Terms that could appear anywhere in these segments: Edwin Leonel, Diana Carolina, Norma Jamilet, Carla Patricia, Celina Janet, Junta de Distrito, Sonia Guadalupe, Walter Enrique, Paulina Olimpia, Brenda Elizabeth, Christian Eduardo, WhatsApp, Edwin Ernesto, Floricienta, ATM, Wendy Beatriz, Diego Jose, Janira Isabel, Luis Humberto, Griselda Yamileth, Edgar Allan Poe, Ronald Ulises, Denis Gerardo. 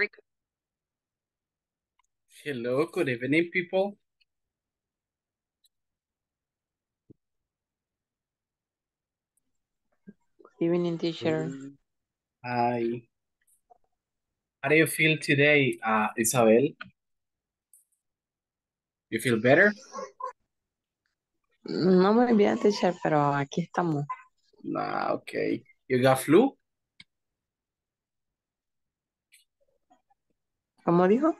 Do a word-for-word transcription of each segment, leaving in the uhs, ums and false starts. Rico. Hello, good evening, people. Good evening, teacher. Hi. How do you feel today, uh, Isabel? You feel better? No muy bien, teacher, pero aquí estamos. Ah, okay. You got flu? ¿Cómo dijo?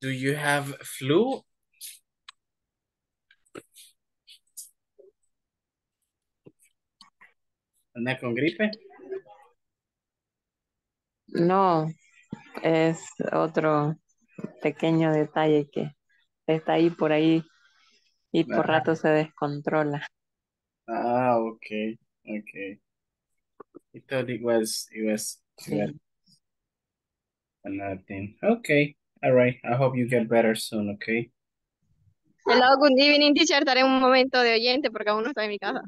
Do you have flu? ¿Anda con gripe? No, es otro pequeño detalle que está ahí por ahí y por ah. rato se descontrola. Ah, ok, ok. I thought it was, it was sí. another thing. Okay, all right. I hope you get better soon, okay? Hello, good evening, teacher. Daré un momento de oyente porque aún no estoy en mi casa.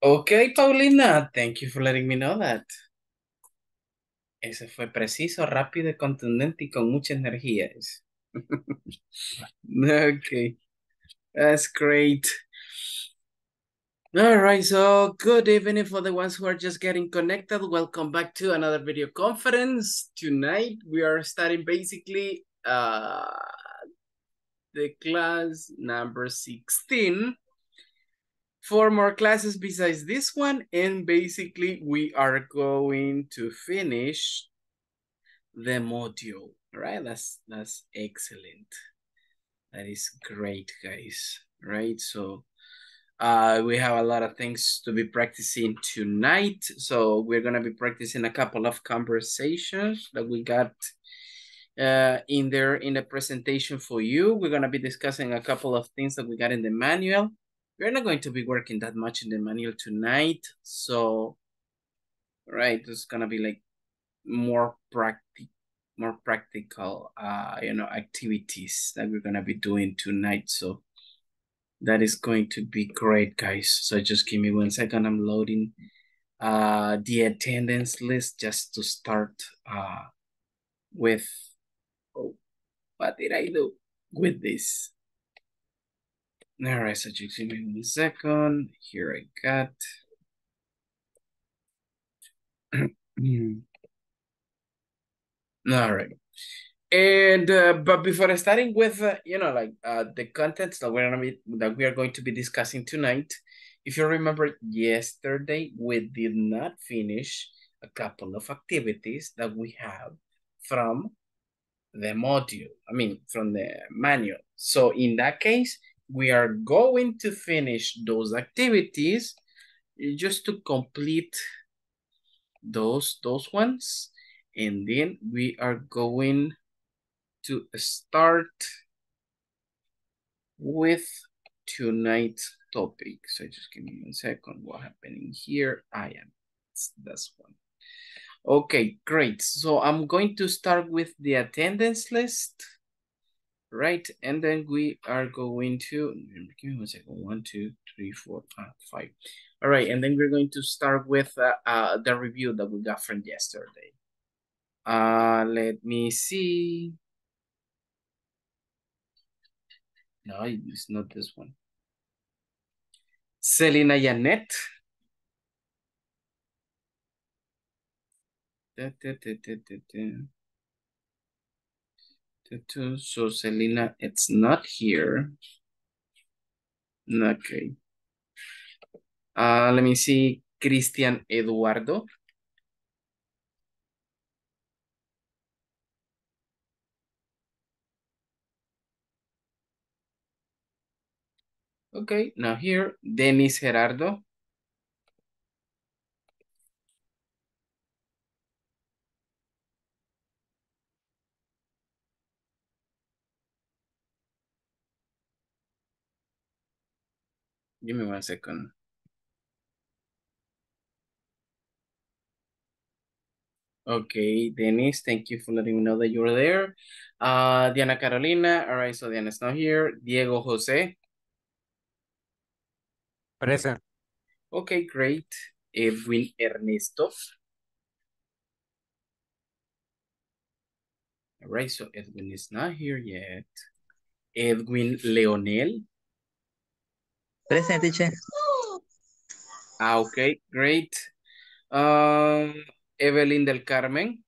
Okay, Paulina, thank you for letting me know that. Ese fue preciso, rápido, contundente y con mucha energía. Okay, that's great. All right, so good evening for the ones who are just getting connected. Welcome back to another video conference. Tonight we are starting basically uh, the class number sixteen. Four more classes besides this one, and basically we are going to finish the module. All right, that's that's excellent. That is great, guys. All right, so uh, we have a lot of things to be practicing tonight. So we're gonna be practicing a couple of conversations that we got uh, in there in the presentation for you. We're gonna be discussing a couple of things that we got in the manual. We're not going to be working that much in the manual tonight. So, right, it's going to be like more practical, more practical, uh, you know, activities that we're going to be doing tonight. So that is going to be great, guys. So just give me one second. I'm loading uh, the attendance list just to start uh, with, oh, what did I do with this? All right, so just give me one second. Here I got. All right. And, uh, but before starting with, uh, you know, like uh, the contents that we're gonna be, that we are going to be discussing tonight, if you remember yesterday, we did not finish a couple of activities that we have from the module, I mean, from the manual. So in that case, we are going to finish those activities just to complete those, those ones. And then we are going to start with tonight's topic. So just give me one second. What's happening here? I am. It's this one. Okay, great. So I'm going to start with the attendance list. Right, and then we are going to, give me one second, one, two, three, four, five, five. All right, and then we're going to start with uh, uh, the review that we got from yesterday. Uh, let me see. No, it's not this one. Celina Janet. Da, da, da, da, da, da. So Celina, it's not here. Okay. Uh, let me see. Christian Eduardo. Okay, now here. Denis Gerardo. Give me one second. Okay, Denise, thank you for letting me know that you were there. Uh, Diana Carolina, all right, so Diana's not here. Diego Jose. Present. Okay, great. Edwin Ernesto. All right, so Edwin is not here yet. Edwin Leonel. Present, teacher. Ah, okay, great. Um, Evelyn del Carmen.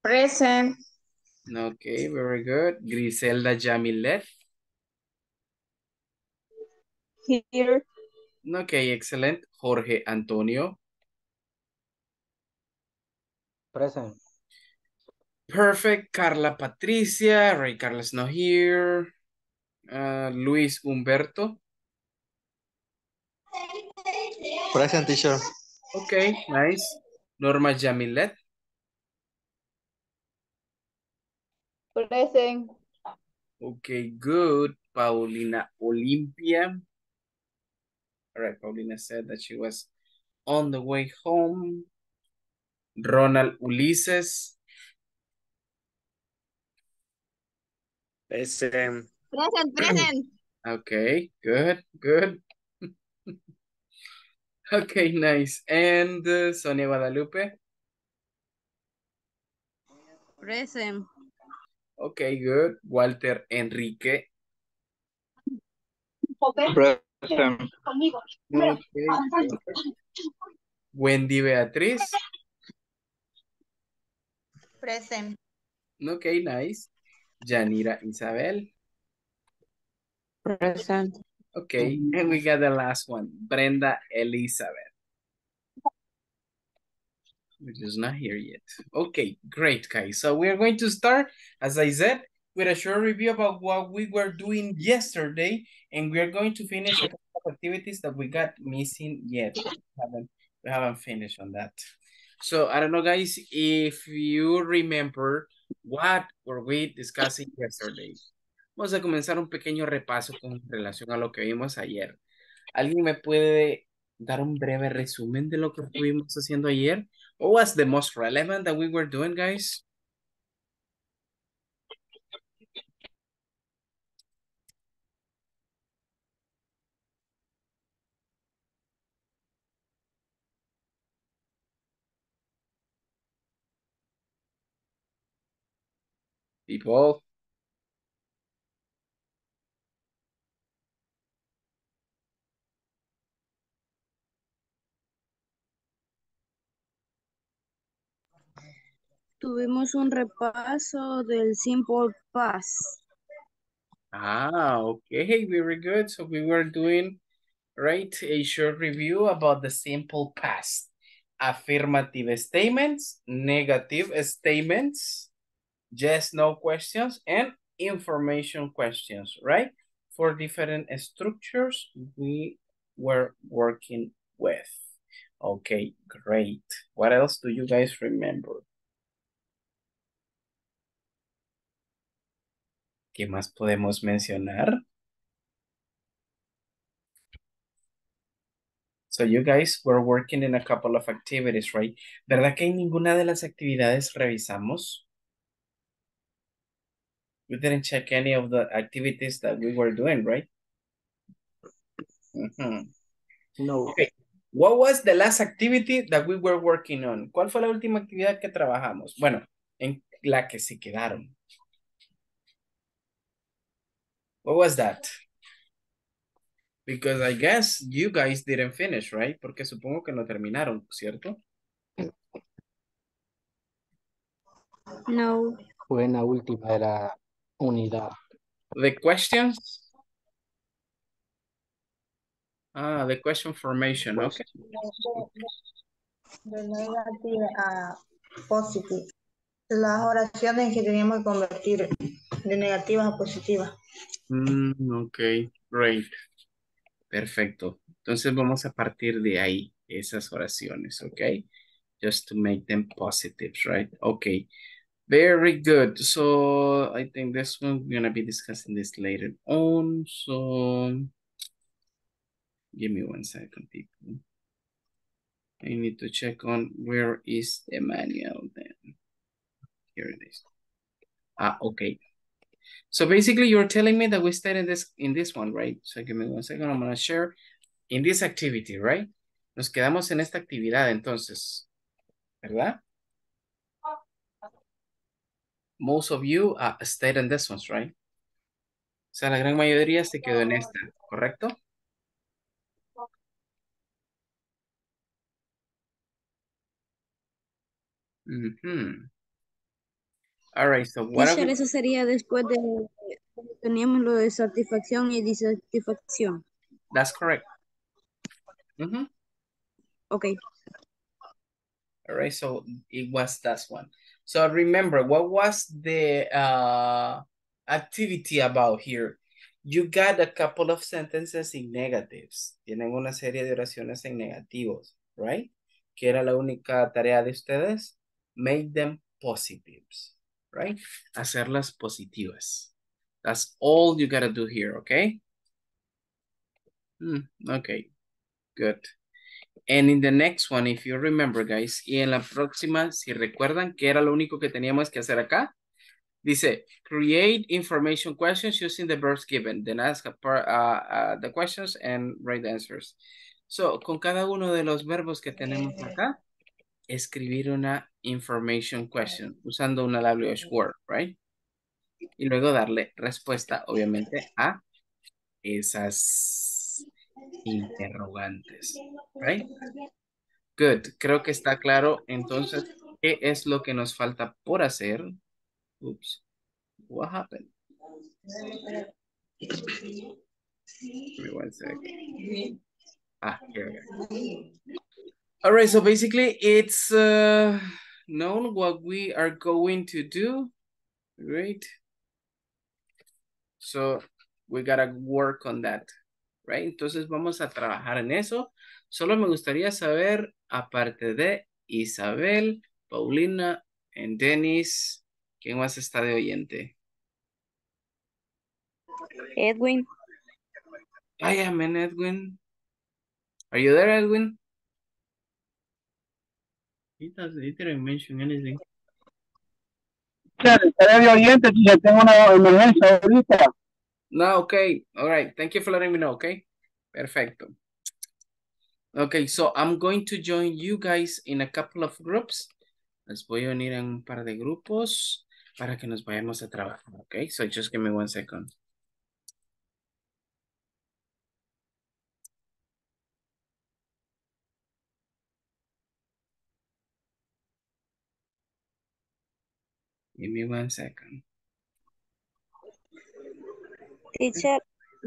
Present. Okay, very good. Griselda Yamileth. Here. Okay, excellent. Jorge Antonio. Present. Perfect. Carla Patricia. Ray Carla's not here. Uh, Luis Humberto. Present, teacher. Okay, nice. Norma Jamilet. Present. Okay, good. Paulina Olimpia. All right, Paulina said that she was on the way home. Ronald Ulises. Present. Present, present. Okay, good, good. Okay, nice. And uh, Sonia Guadalupe? Present. Okay, good. Walter Enrique? Present. Okay. Wendy Beatriz? Present. Okay, nice. Janira Isabel? Present. Okay, and we got the last one, Brenda Elizabeth, which is not here yet. Okay, great, guys. So we are going to start, as I said, with a short review about what we were doing yesterday, and we are going to finish a couple of activities that we got missing yet. We haven't, we haven't finished on that. So I don't know, guys, if you remember what were we discussing yesterday. Vamos a comenzar un pequeño repaso con relación a lo que vimos ayer. ¿Alguien me puede dar un breve resumen de lo que estuvimos haciendo ayer? What was the most relevant that we were doing, guys? People. Tuvimos un repaso del simple past. Ah, okay, very good. So we were doing, right, a short review about the simple past. Affirmative statements, negative statements, yes, no questions, and information questions, right? For different structures we were working with. Okay, great. What else do you guys remember? ¿Qué más podemos mencionar? So you guys were working in a couple of activities, right? ¿Verdad que en ninguna de las actividades revisamos? We didn't check any of the activities that we were doing, right? Mm-hmm. No. Okay. What was the last activity that we were working on? ¿Cuál fue la última actividad que trabajamos? Bueno, en la que se quedaron. What was that? Because I guess you guys didn't finish, right? Porque supongo que no terminaron, ¿cierto? No. Fue en la última de la unidad. The questions? Ah, the question formation, okay. De negativa a positiva. Las oraciones que teníamos que convertir de negativas a positivas. Mm, ok, great. Perfecto. Entonces vamos a partir de ahí, esas oraciones, ok? Just to make them positives, right? Ok, very good. So I think this one, we're going to be discussing this later on. So give me one second, people. I need to check on where is the manual then. Here it is. Ah, okay. So basically you're telling me that we stayed in this, in this one, right? So give me one second, I'm gonna share in this activity, right? Nos quedamos en esta actividad entonces, ¿verdad? most of you uh, stayed in this ones, right? O sea, la gran mayoría se quedó en esta, ¿correcto? Mm-hmm. All right, so what are we... Eso sería después de cuando teníamos lo de satisfacción y disatisfacción. That's correct. Mm-hmm. Okay. All right, so it was that one. So remember, what was the uh, activity about here? You got a couple of sentences in negatives. Tienen una serie de oraciones en negativos, right? Que era la única tarea de ustedes. Make them positives, right? Hacerlas positivas. That's all you gotta do here, okay? Mm, okay, good. And in the next one, if you remember, guys, y en la próxima, si recuerdan que era lo único que teníamos que hacer acá, dice, create information questions using the verbs given, then ask a part, uh, uh, the questions and write the answers. So, con cada uno de los verbos que tenemos acá, escribir una information question, usando una W H word, right? Y luego darle respuesta, obviamente, a esas interrogantes, right? Good. Creo que está claro, entonces, ¿qué es lo que nos falta por hacer? Oops. What happened? Give me one sec. Ah, here we go. All right, so basically, it's uh, known what we are going to do, right? So we gotta work on that, right? Entonces vamos a trabajar en eso. Solo me gustaría saber, aparte de Isabel, Paulina, and Denis, ¿quién más está de oyente? Edwin. I am an Edwin. Are you there, Edwin? He doesn't, he didn't mention anything. No, okay. All right. Thank you for letting me know, okay? Perfecto. Okay, so I'm going to join you guys in a couple of groups. Les voy a unir en un par de grupos para que nos vayamos a trabajar, okay? So just give me one second. Give me one second. Teacher,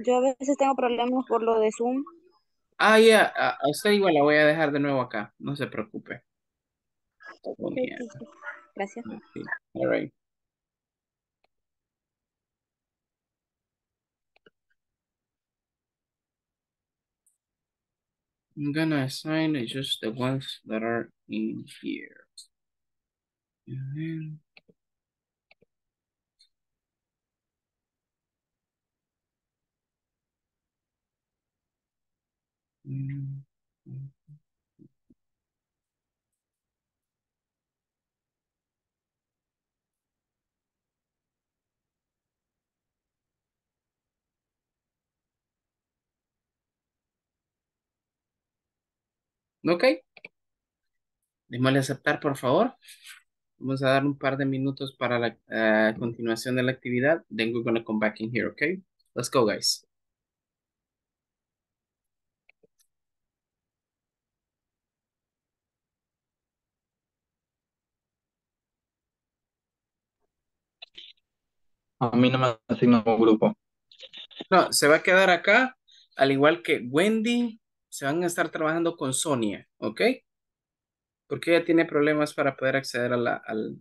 yo a veces tengo problemas por lo de Zoom. Ah, ya. Yeah. A usted igual la voy a dejar de nuevo acá. No se preocupe. Oh, yeah. Gracias. Okay. All right. I'm gonna assign it just the ones that are in here. And then... Ok, démosle aceptar, por favor. Vamos a dar un par de minutos para la uh, continuación de la actividad. Then we're going to come back in here, okay? Let's go, guys. A mí no me asignó un grupo. No, se va a quedar acá, al igual que Wendy, se van a estar trabajando con Sonia, ¿ok? Porque ella tiene problemas para poder acceder a la, al,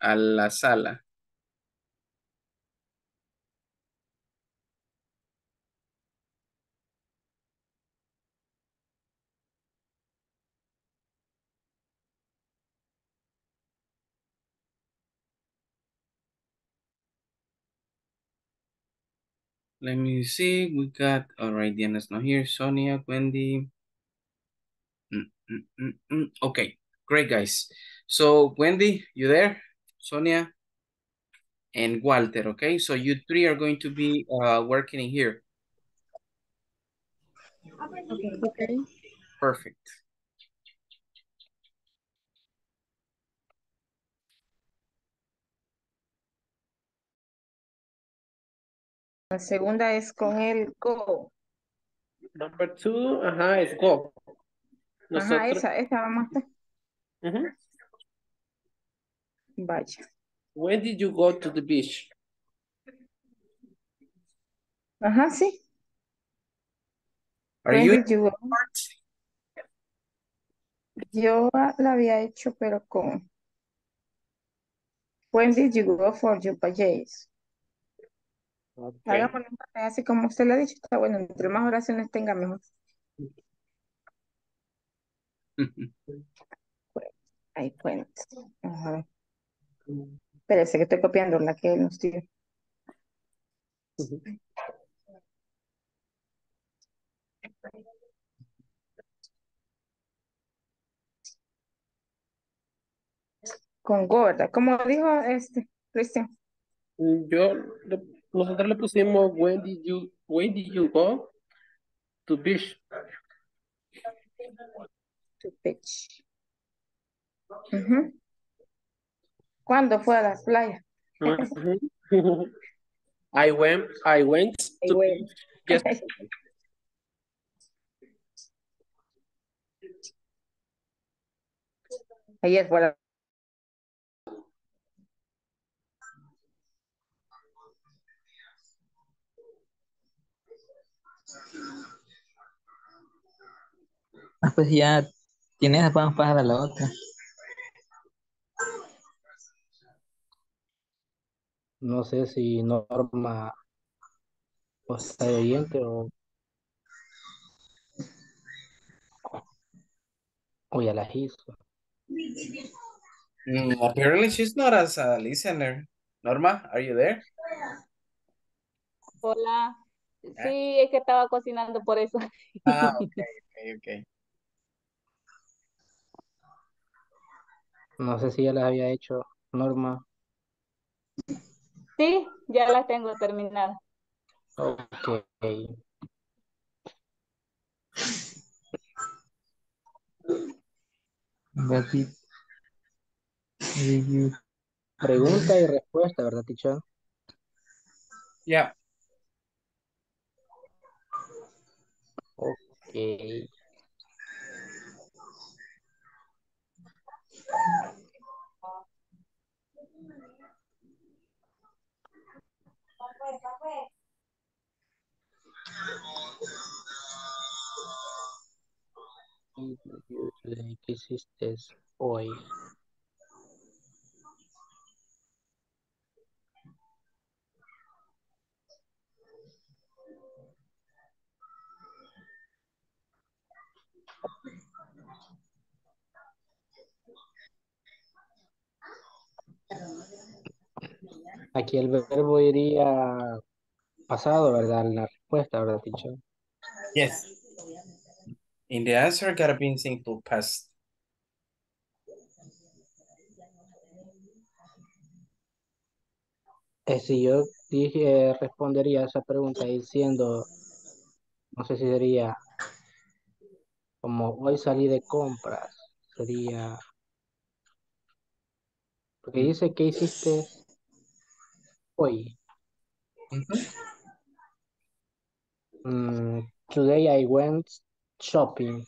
a la sala. Let me see, we got, all right, Diana's not here, Sonia, Wendy. Mm, mm, mm, mm. Okay, great, guys. So, Wendy, you there? Sonia and Walter, okay? So, you three are going to be uh, working in here. Okay, okay. Perfect. La segunda es con el go. Number two, ajá, es go. Nosotros... Ajá, esa, esa vamos a estar. Uh-huh. Vaya. When did you go to the beach? Ajá, sí. Are you... you Yo la había hecho, pero con... When did you go for your payates? Okay. Hagámoslo así como usted le ha dicho. Está bueno, entre más oraciones tenga, mejor. Ahí cuenta. Vamos a ver. Espérese que estoy copiando la que él nos dio. Con go, ¿verdad? Como dijo este, Cristian. Yo, nosotros le pusimos, when did you, when did you go to beach? To beach. Uh-huh. ¿Cuándo fue a las playas? Uh-huh. I went, I went I to went. Beach. Yes. Ayer fue a la... Ah, pues ya tienes, vamos a pasar a la otra. No sé si Norma o está oyente o o ya la hizo. Mm, apparently she's not as a listener. Norma, are you there? Hola. Sí, es que estaba cocinando por eso. Ah, ok, ok, ok. No sé si ya las había hecho, Norma. Sí, ya las tengo terminadas. Ok. Pregunta y respuesta, ¿verdad, teacher? Ya. Yeah. Okay. ¿Qué hiciste hoy? Aquí el verbo iría pasado, ¿verdad? En la respuesta, ¿verdad, teacher? Yes. In the answer, gotta be in simple past. Eh, si yo dije, respondería a esa pregunta diciendo, no sé si sería como hoy salí de compras, sería... Porque dice que hiciste hoy. Uh-huh. mm, today I went shopping.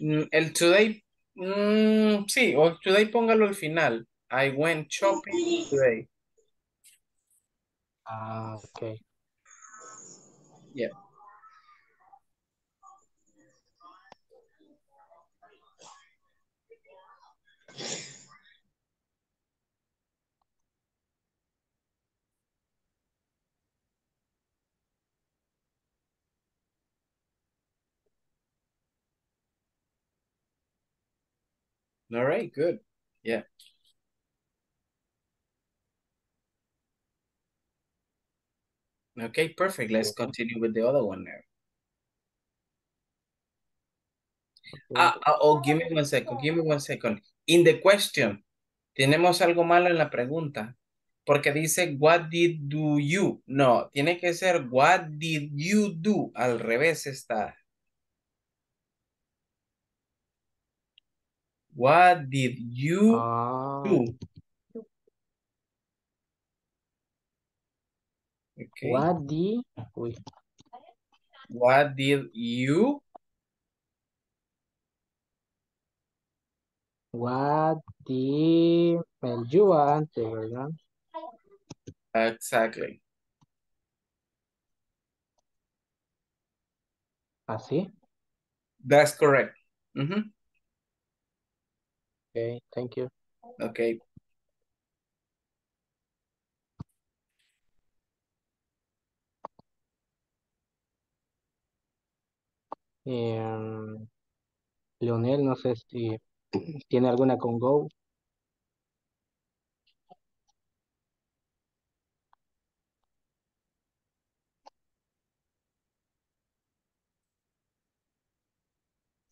Mm, el today, mm, sí, o today póngalo al final. I went shopping today. Ah, ok. Yeah. All right, good. Yeah. Okay, perfect. Let's continue with the other one now. Ah, ah, oh, give me one second. Give me one second. In the question, tenemos algo malo en la pregunta. Porque dice, what did do you? No, tiene que ser, what did you do? Al revés está. What did you ah. do? Okay. What did we? What did you? What did well, you were antes, ¿verdad? Exactly. Así. That's correct. Mm-hmm. Okay, thank you. Okay. Um, Leonel, no sé si tiene alguna con Go.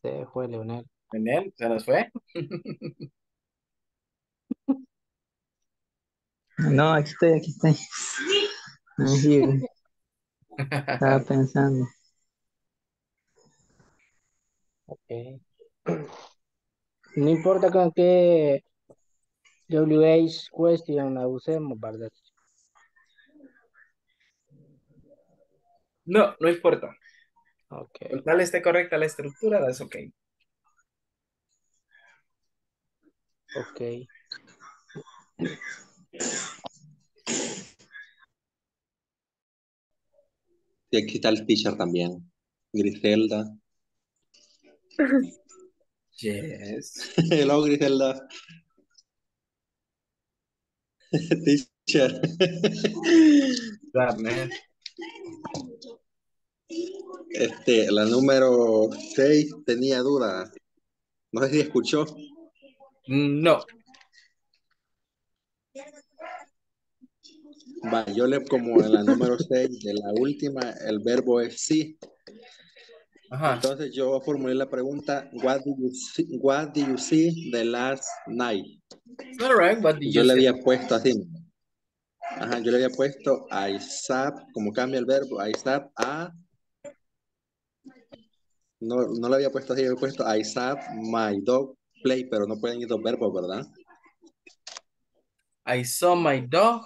Se fue Leonel. Leonel, se nos fue. No, aquí estoy, aquí estoy. Aquí, estaba pensando. Okay. No importa con qué W H question la usemos, ¿verdad? No, no importa. Okay. Con tal esté correcta la estructura, that's ok. Ok. Y aquí está el teacher también. Griselda. Yes. Hello, Griselda. Teacher. That, este, la número seis tenía dudas. No sé si escuchó. No. Va, yo le como en la número seis de la última, el verbo es sí. Ajá. Entonces yo formulé la pregunta, what do you see, what do you see the last night? All right, what did yo you le see? Había puesto así. Ajá, yo le había puesto I sat, como cambia el verbo, I sat a... No, no le había puesto así, yo había puesto I sat my dog play, pero no pueden ir dos verbos, ¿verdad? I saw my dog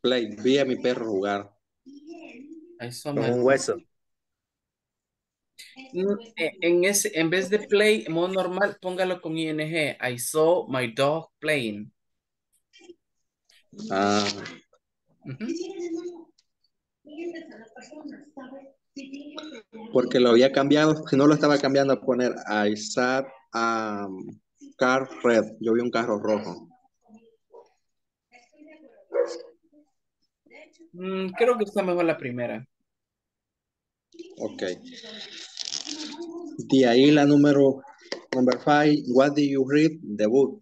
play, vi a mi perro jugar. I saw con my un hueso. En, ese, en vez de play, en modo normal, póngalo con ing. I saw my dog playing. Ah. Uh-huh. Porque lo había cambiado, si no lo estaba cambiando a poner I saw a um, car red. Yo vi un carro rojo. Mm, creo que está mejor la primera. Ok. De ahí la número number five. What do you read the book?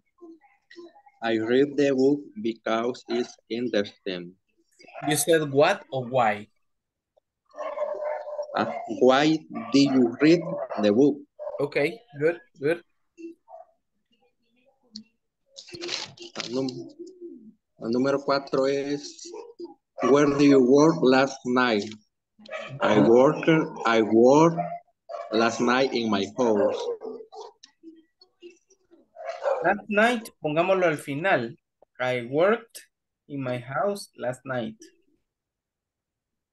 I read the book because it's interesting. You said what or why? Uh, why did you read the book? Okay, good, good. La número cuatro es where do you work last night? I worked, I worked last night in my house. Last night, pongámoslo al final. I worked in my house last night.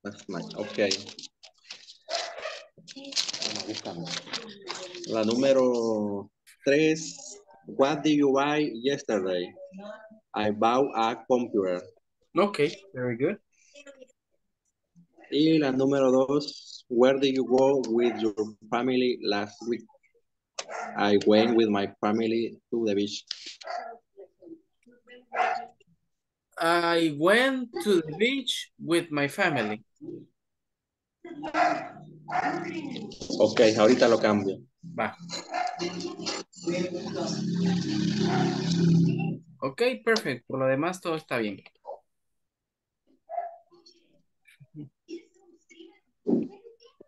Last night, ok. La número tres. What did you buy yesterday? I bought a computer. Ok, very good. Y la número dos, where did you go with your family last week? I went with my family to the beach. I went to the beach with my family. Ok, ahorita lo cambio. Va. Ok, perfecto. Por lo demás todo está bien.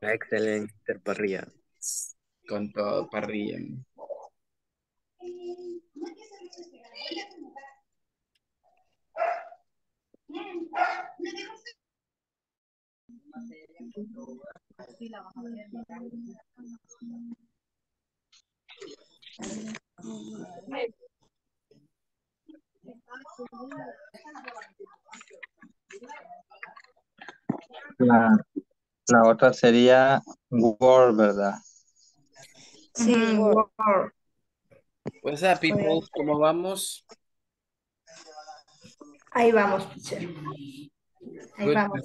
Excelente, parrilla. Con todo, parrilla. La, la otra sería word, ¿verdad? Sí, word. Pues a people, ¿cómo vamos? Ahí vamos, teacher. Ahí good, vamos.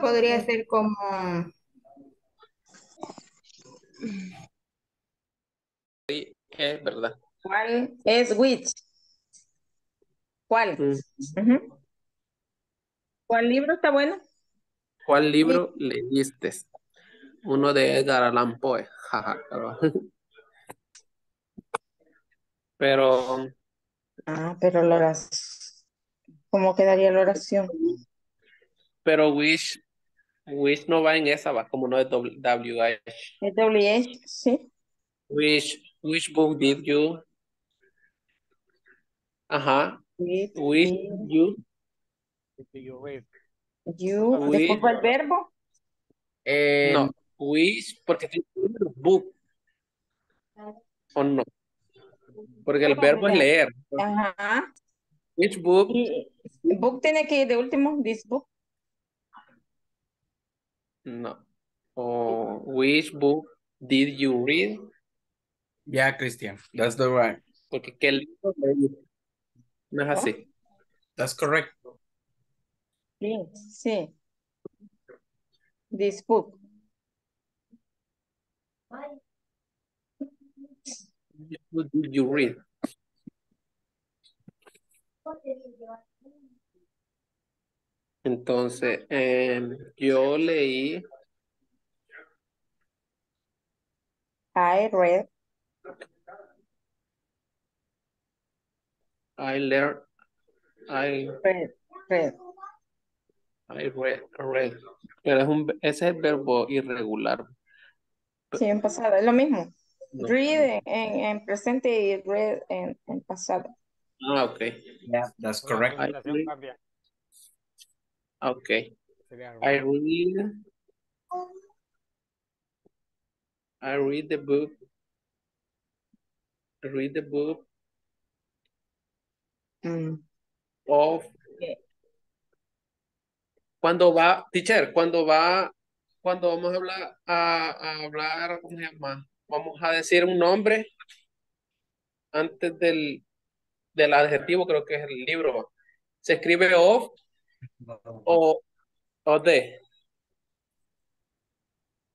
Podría ser como sí, es verdad. ¿Cuál es which? ¿Cuál? Uh-huh. ¿Cuál libro está bueno? ¿Cuál libro sí. leíste? Uno de Edgar Allan Poe. Pero... Ah, pero la oración. ¿Cómo quedaría la oración? Pero wish, wish no va en esa, va como no es W H. Es W H, sí. Which, which book did you? Ajá. With, with you. You read. You, with, después el verbo. Eh, no, which, porque tiene book. O no. Porque el verbo es leer. Ajá. Which book? Y, book tiene que ir de último, this book. No. Oh, which book did you read? Yeah, Christian, that's the right. Porque qué libro leí. No es así. Oh. That's correct. Sí, sí. This book. What did you read? Entonces, eh, yo leí. I read. I learned. I read. Read. I read. Read. Pero es un, ese es el verbo irregular. Sí, en pasado. Es lo mismo. No. Read en, en, en presente y read en, en pasado. Ah, ok. Yeah, that's correct. I read. Okay. I read. I read the book. I read the book. Mm. Of. Okay. Cuando va, teacher, cuando va, cuando vamos a hablar, a, a hablar, ¿cómo se llama? Vamos a decir un nombre antes del, del adjetivo, creo que es el libro. Se escribe of. O, o de.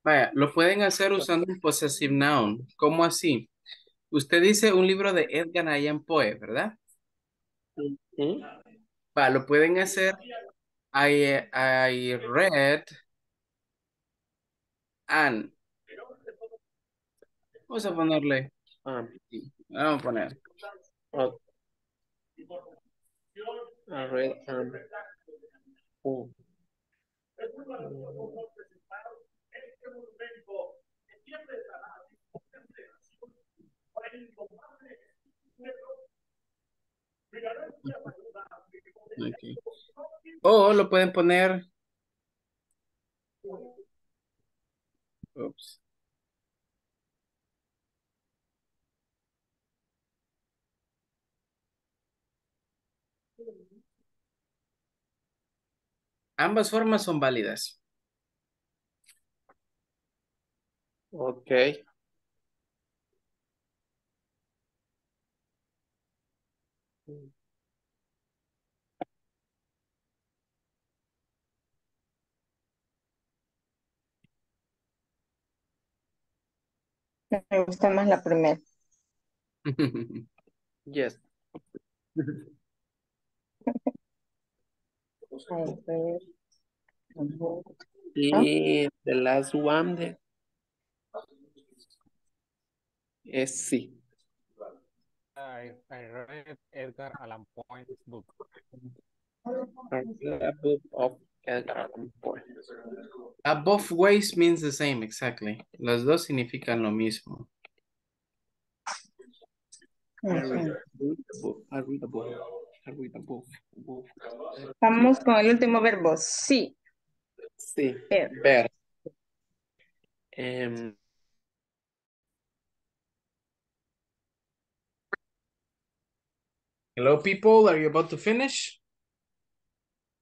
Vaya, lo pueden hacer usando un possessive noun. ¿Cómo así? Usted dice un libro de Edgar Allan Poe, ¿verdad? ¿Mm? Va, lo pueden hacer. I, I read an. Vamos a ponerle. Ah, vamos a poner. Oh. I read an. Oh. Okay. O lo pueden poner. Oops. Ambas formas son válidas. Ok. Me gusta más la primera. Yes. Y the last one de... es sí. I, I read Edgar Allan Poe's book. A book of Edgar Allan Poe. A both ways means the same, exactly. Los dos significan lo mismo. Okay. I read a book. I read a book. I read a book. book. Vamos con el último verbo. Sí. Sí. Ver. Ver. Um, Hello, people. Are you about to finish?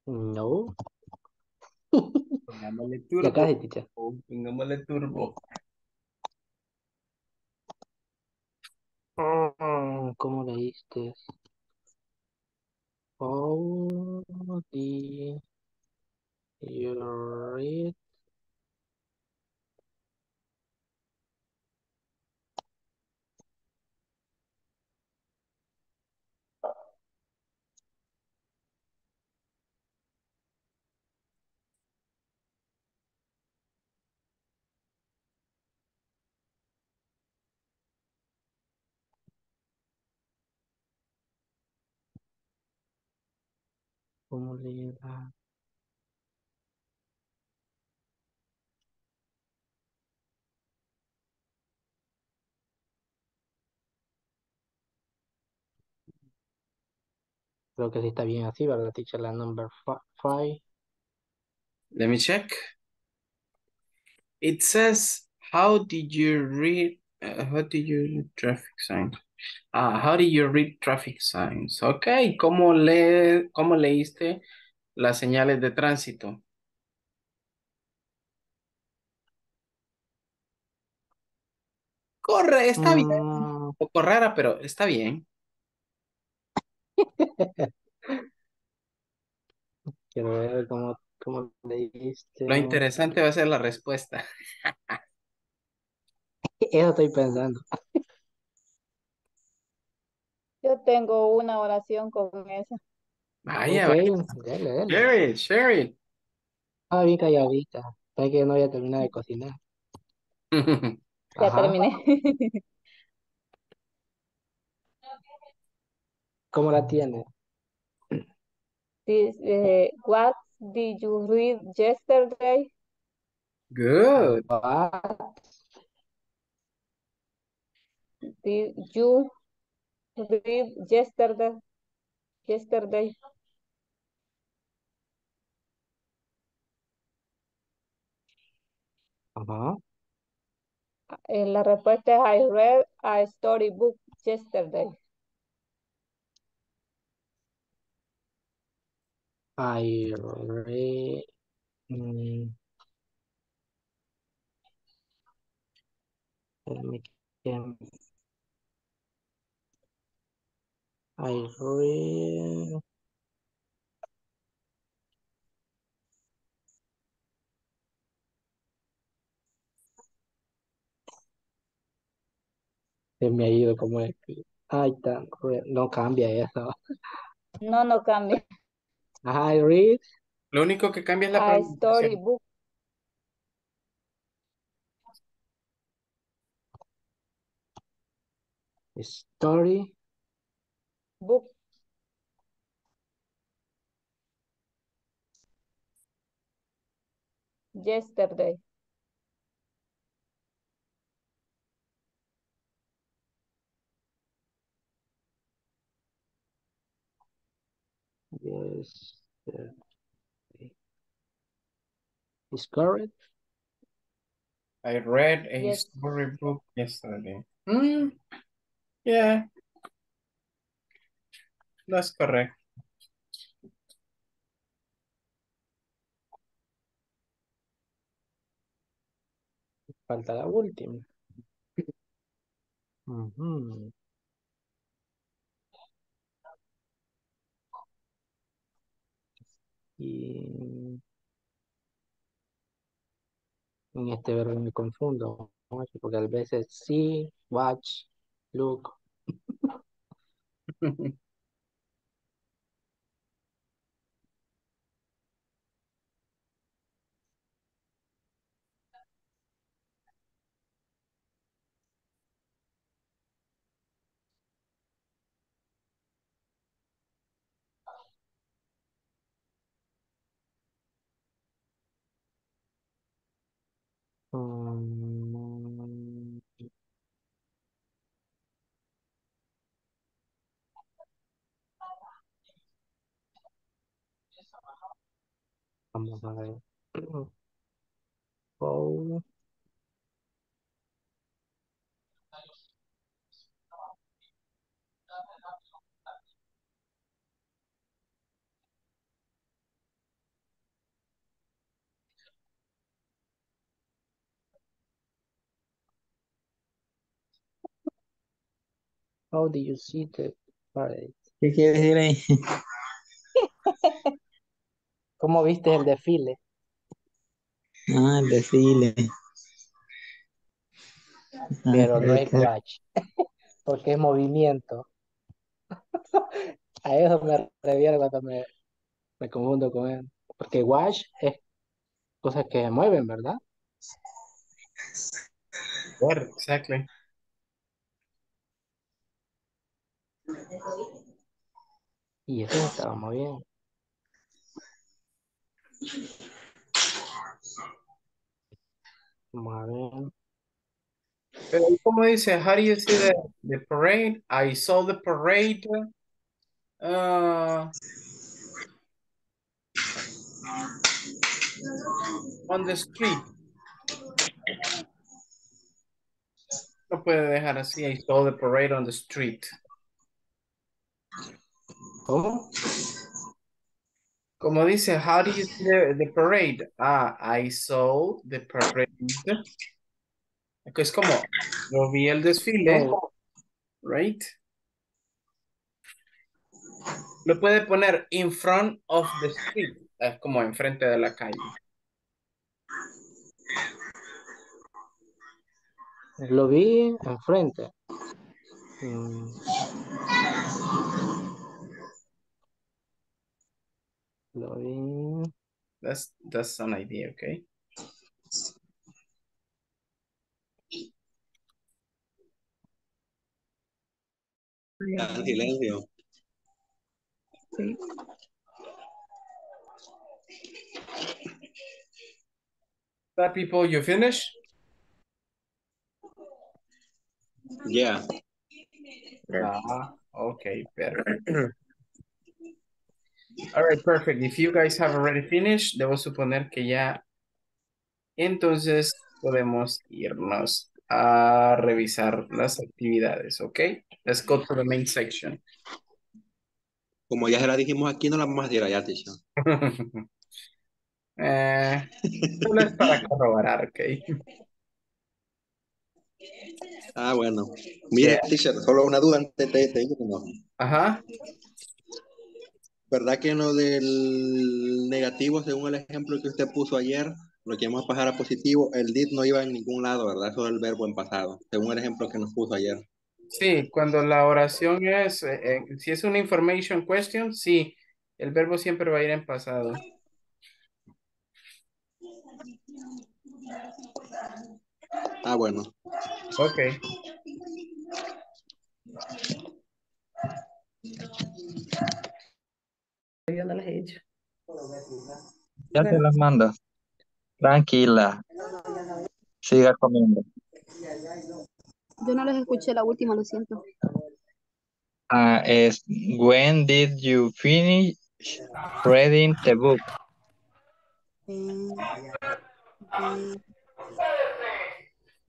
No. Pongámosle turbo. Pongámosle turbo. Oh, ¿cómo leíste? Oh, the... You read... ¿Cómo le da? Creo que sí está bien así, ¿verdad, teacher? La number five. Let me check. It says, how did you read, uh, how did you read traffic signs? Ah, how do you read traffic signs? Okay, ¿cómo le, cómo leíste las señales de tránsito? Corre, está mm. bien. Un poco rara, pero está bien. Quiero ver cómo, cómo leíste. Lo interesante va a ser la respuesta. Eso estoy pensando. Yo tengo una oración con esa. Vaya, okay. Vaya. Dale, dale. Share it, share it. Ah, bien calladita. Para que no haya terminado de cocinar. Ya Ajá. terminé. ¿Cómo la tiene? This, uh, what did you read yesterday? Good. What did you read yesterday? Yesterday. Uh-huh. La respuesta es I read a storybook yesterday. I read. Mm. Let me get... I read. Se me ha ido como es. Ay, tan cruel. No cambia eso. No, no cambia. I read. Lo único que cambia es la I storybook. Story. Book. Yesterday. Yes. Is correct. I read a yes. storybook yesterday. Mm. Yeah. That's correct. Falta la última. Uh-huh. Y en este verbo me confundo, ¿no? Porque a veces sí, watch, look. Vamos a ver. Paul. How do you see the parade? ¿Qué quiere decir ahí? ¿Cómo viste el desfile? Ah, el desfile. Pero no es crash, porque es movimiento. A eso me refiero cuando me, me confundo con él. Porque wash es cosas que se mueven, ¿verdad? Exacto. Y eso estaba muy bien. Vamos a ver. Pero como dice, how do you see the, the parade? I saw the parade. Uh, on the street. No puede dejar así. I saw the parade on the street. ¿Cómo? Como dice, how do you see the, the parade? Ah, I saw the parade. Es como, yo vi el desfile, oh. Right? Lo puede poner in front of the street, es como enfrente de la calle. Lo vi enfrente. Mm. Lo vi. That's, that's an idea, okay? Silencio. Sí. That people, you finish? Yeah. Ah, okay, better. All right, perfect. If you guys have already finished, debo suponer que ya. Entonces podemos irnos a revisar las actividades, ¿ok? Let's go to the main section. Como ya se la dijimos aquí, no la vamos a decir allá, Tisha. eh, solo es para corroborar, ¿ok? Ah, bueno. Mire, yeah. Tisha, solo una duda antes de irnos. No. Ajá. ¿Verdad que lo del negativo, según el ejemplo que usted puso ayer, lo que vamos a pasar a positivo, el did no iba en ningún lado, ¿verdad? Eso es el verbo en pasado, según el ejemplo que nos puso ayer. Sí, cuando la oración es, eh, eh, si es una information question, sí, el verbo siempre va a ir en pasado. Ah, bueno. Ok. Yo no las he hecho. Ya te las mando. Tranquila. Siga comiendo. Yo no les escuché la última, lo siento. Ah, es when did you finish reading the book? Mm, mm,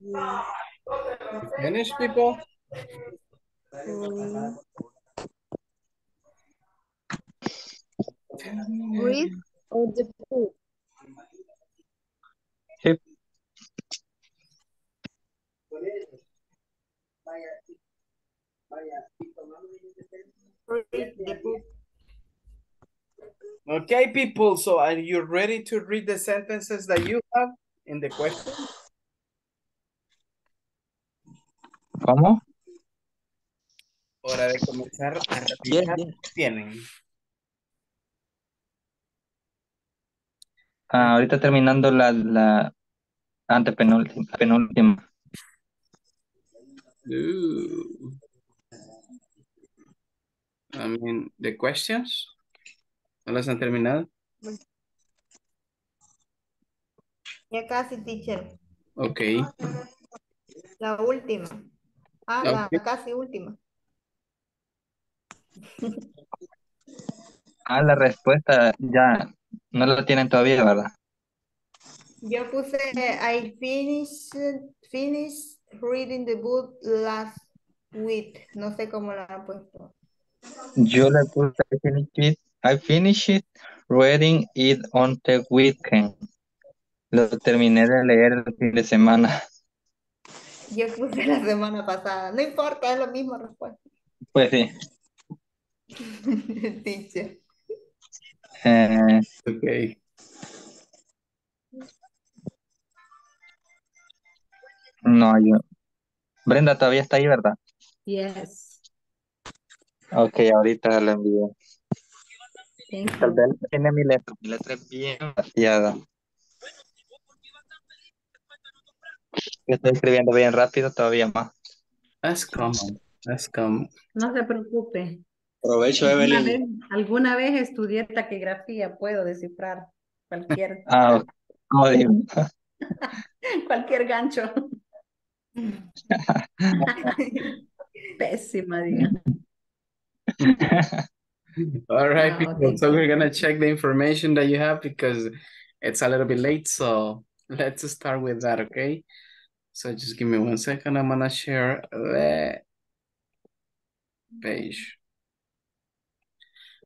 yeah. Finish, people? Mm. Read or the book? Hip. Okay, people, so are you ready to read the sentences that you have in the question? ¿Cómo? Hora de comenzar a revisar lo que tienen. Ah, ahorita terminando la, la antepenúltima. Penúltima. Ooh. I mean, the questions. ¿No las han terminado? Ya casi, teacher. Ok. La última. Ah, okay. La casi última. Ah, la respuesta ya No la tienen todavía, ¿verdad? Yo puse, I finished, finished reading the book last week. No sé cómo la han puesto. Yo le puse, I finished it, I finished reading it on the weekend. Lo terminé de leer el fin de semana. Yo puse la semana pasada. No importa, es lo mismo respuesta. Pues sí. Teacher. Eh, okay. No, yo. Brenda todavía está ahí, ¿verdad? Yes. Ok, ahorita la envío. Tal vez tiene mi letra. Mi letra es bien vaciada. Estoy escribiendo bien rápido todavía más. That's common. That's common. No se preocupe. Aprovecho, Evelyn. Vez, alguna vez estudié taquigrafía, puedo descifrar cualquier. Ah, código. Cualquier gancho. Pésima, Diana. All right, people. Oh, okay. So we're gonna check the information that you have because it's a little bit late. So let's start with that, okay? So just give me one second. I'm gonna share the page.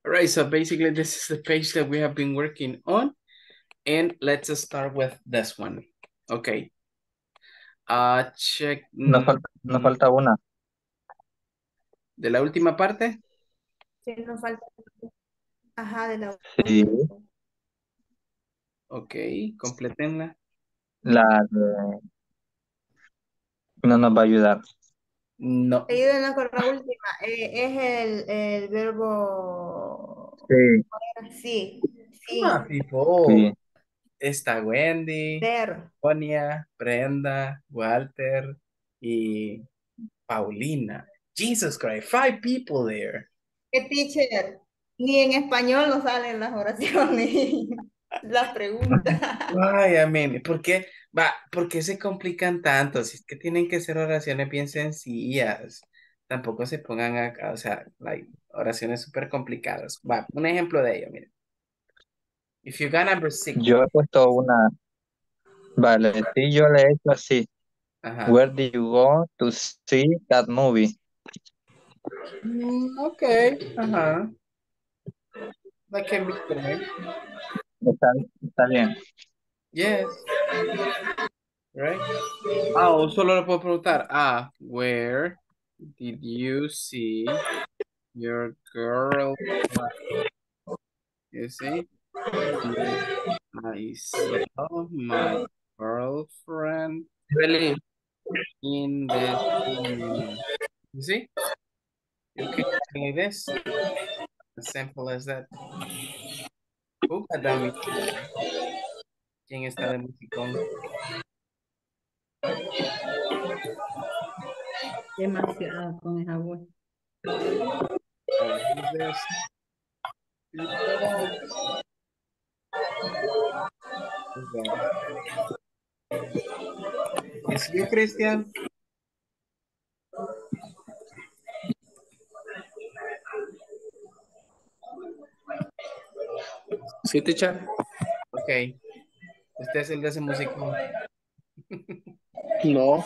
All right, so basically this is the page that we have been working on. And let's start with this one. Okay. Uh, check. Nos falta, nos falta una. ¿De la última parte? Sí, nos falta. Ajá, de la última. Sí. Ok, completenla. La de... No nos va a ayudar. No. Ayúdenos con la última. Eh, es el, el verbo... Sí. Sí. Sí. Ah, tipo. Sí. Está Wendy, Ver. Sonia, Brenda, Walter y Paulina. Jesus Christ, five people there. ¿Qué teacher? Ni en español no salen las oraciones, las preguntas. Ay, amén. ¿Por qué? Va, ¿por qué se complican tanto? Si es que tienen que ser oraciones bien sencillas. Tampoco se pongan acá, o sea, like, oraciones súper complicadas. Va, un ejemplo de ello, miren. If you got number six. Yo he puesto una. Vale, sí, yo le he hecho así. Ajá. Where do you go to see that movie? Mm, ok, ajá. That can be correct. Está, está bien. Yes. Right? Ah, o solo le puedo preguntar. Ah, where did you see your girl? You see? I saw my girlfriend really in this room. You see? You can see this. As simple as that. Who got that music? ¿Quién está de musicón? Demasiado con esa voz. ¿Es yo, Cristian? ¿Sí, teacher? Ok. ¿Usted es el de ese músico? No.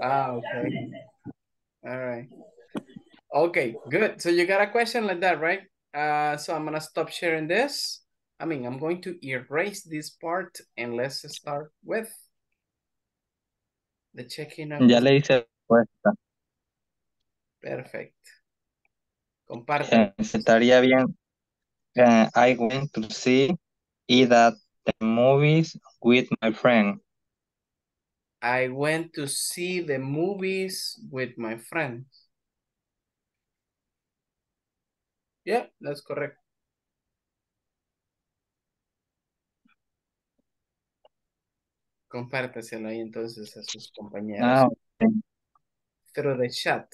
Ah, ok. All right. Okay, good. So you got a question like that, right? Uh, so I'm gonna stop sharing this. I mean, I'm going to erase this part and let's start with the checking out. Ya le hice respuesta. Perfect. Comparte. Estaría bien. Uh, I went to see that the movies with my friend. I went to see the movies with my friends. Yeah, that's correct. Compártaselo ahí entonces a sus compañeros. Ah, okay. Through the chat.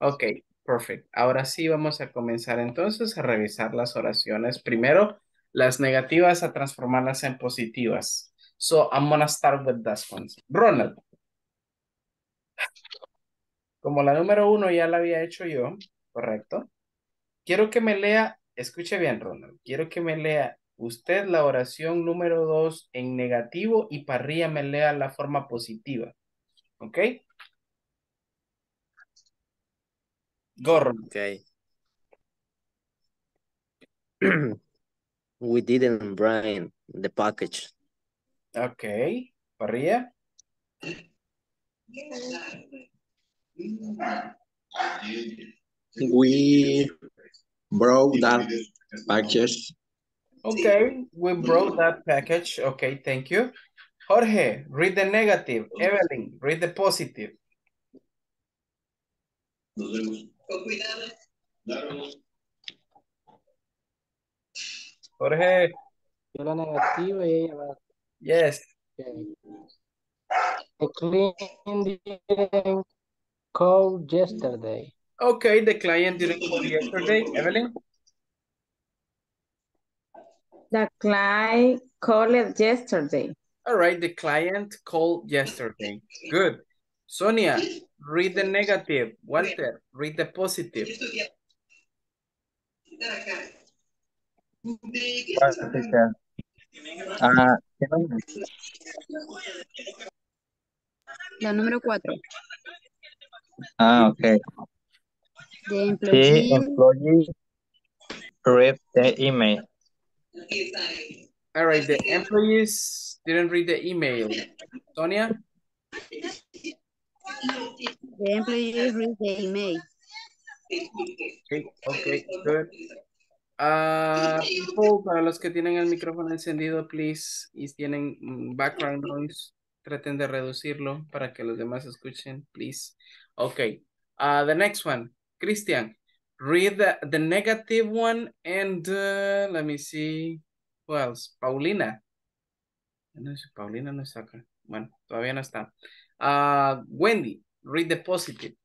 Ok, perfect. Ahora sí vamos a comenzar entonces a revisar las oraciones. Primero, las negativas a transformarlas en positivas. So, I'm gonna start with this one. Ronald. Como la número uno ya la había hecho yo, correcto. Quiero que me lea Escuche bien, Ronald. Quiero que me lea usted la oración número dos en negativo y Parrilla me lea la forma positiva. ¿Ok? Go, Ronald. Okay. We didn't bring the package. Okay. Parrilla. We brought that package. Okay, we brought that package. Okay, thank you. Jorge, read the negative. Evelyn, read the positive. Jorge. Yo la negativa y ella va. Yes. The client didn't call yesterday. Okay, the client didn't call yesterday. Evelyn? The client called yesterday. All right, the client called yesterday. Good. Sonia, read the negative. Walter, read the positive. Uh, La número cuatro. Ah, ok. The employee, the employee read the email. All right, the employees didn't read the email. Sonia? The employee read the email. Okay, okay, good. Uh, people, para los que tienen el micrófono encendido, please, y tienen background noise, traten de reducirlo para que los demás escuchen, please. Okay, uh, the next one, Christian. Read the, the negative one and uh, let me see who else. Paulina. No sé, Paulina no está acá. Bueno, todavía no está. Uh, Wendy, read the positive.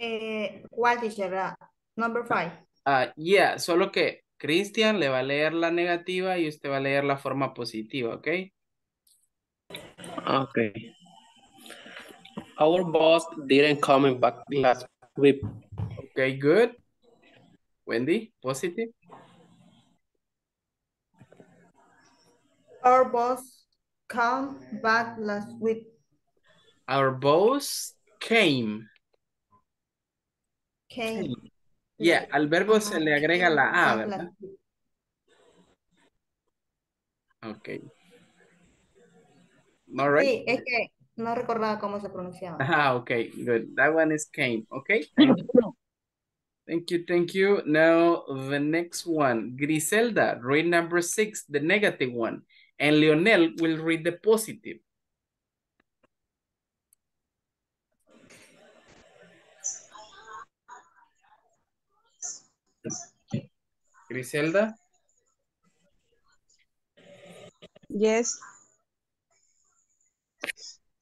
Eh, Walter Gerardo, number five. Uh, yeah, solo que Christian le va a leer la negativa y usted va a leer la forma positiva, ¿ok? Ok. Our boss didn't come back last week. Ok, good. Wendy, positive. Our boss came back last week. Our boss came. Came. Yeah, al verbo se le agrega la A, ¿verdad? Ok. All right. Sí, es que no recordaba cómo se pronunciaba. Ah, ok, good. That one is came, ok? Thank you. Thank you, thank you. Now, the next one. Griselda, read number six, the negative one. And Leonel will read the positive. Griselda? Yes.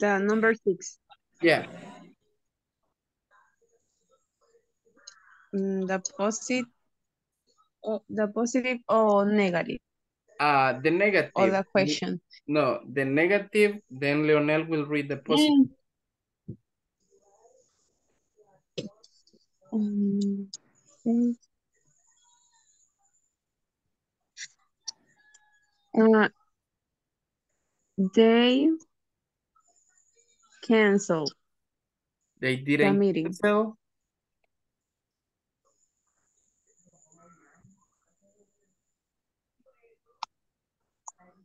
The number six. Yeah. The positive, the positive or negative? Uh, the negative. Or the question. No, the negative, then Leonel will read the positive. Mm. Um, Uh, they canceled. They didn't the meeting. Cancel.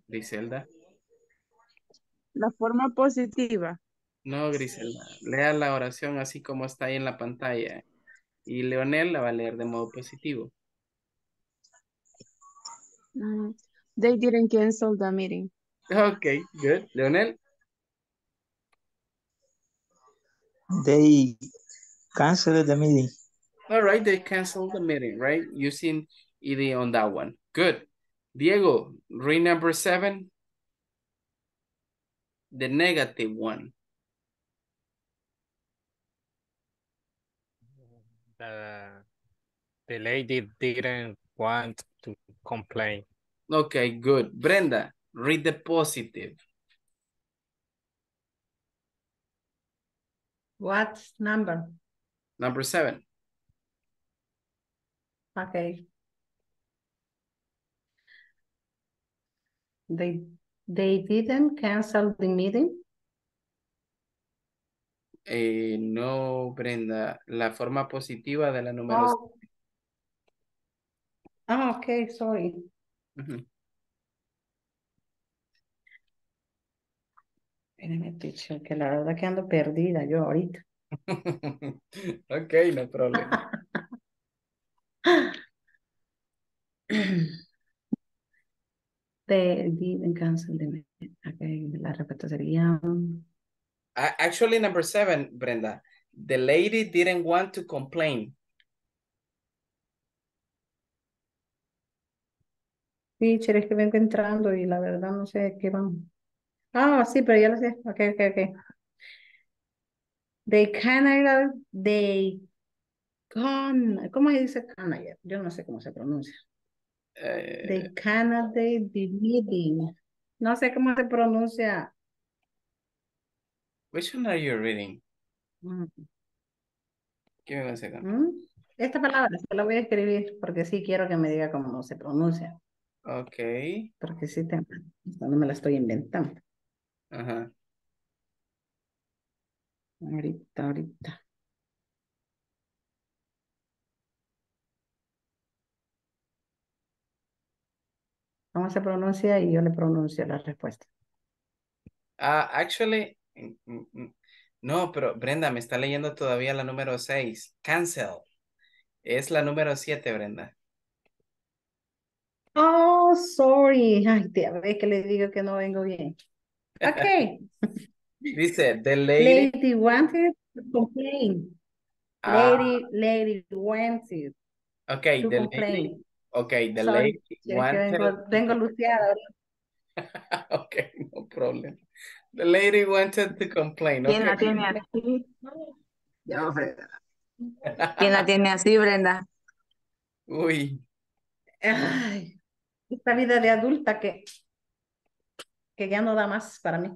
Griselda. La forma positiva. No, Griselda. Lea la oración así como está ahí en la pantalla. Y Leonel la va a leer de modo positivo. Uh, They didn't cancel the meeting. Okay, good. Leonel? They canceled the meeting. All right, they canceled the meeting, right? Using E D on that one. Good. Diego, read number seven. The negative one. The, the lady didn't want to complain. Okay, good. Brenda, read the positive. What number? Number seven. Okay. They they didn't cancel the meeting. Eh, no, Brenda. La forma positiva de la número. Oh. Ah, okay, sorry. Uh-huh. Espérame, teacher, que la verdad que ando perdida yo ahorita. Ok, no problema. They didn't cancel the meeting. Okay, la respuesta sería... Actually, number seven, Brenda. The lady didn't want to complain. Sí, es que vengo entrando y la verdad no sé qué van. Ah, sí, pero ya lo sé. Ok, ok, ok. They can't, they can, ¿cómo se dice can't? Yo no sé cómo se pronuncia. Eh, they cannot they be meeting. No sé cómo se pronuncia. Which one are you reading? Mm. Give me one second. Mm. Esta palabra se la voy a escribir porque sí quiero que me diga cómo se pronuncia. Ok. Porque sí, te, no me la estoy inventando. Ajá. Ahorita, ahorita. ¿Cómo se pronuncia? Y yo le pronuncio la respuesta. Ah, uh, actually, no, pero Brenda, me está leyendo todavía la número seis. Cancel. Es la número siete, Brenda. Oh, sorry. Ay, tía, ves que le digo que no vengo bien. Ok. Dice, the lady... Lady wanted to complain. Ah. Lady, lady wanted okay, to the complain. Lady, ok, the sorry, lady wanted... Vengo, vengo luciada. Ok, no problem. The lady wanted to complain. ¿Quién okay. la tiene así? No, Brenda. ¿Quién la tiene así, Brenda? Uy. Ay. Esta vida de adulta que, que ya no da más para mí.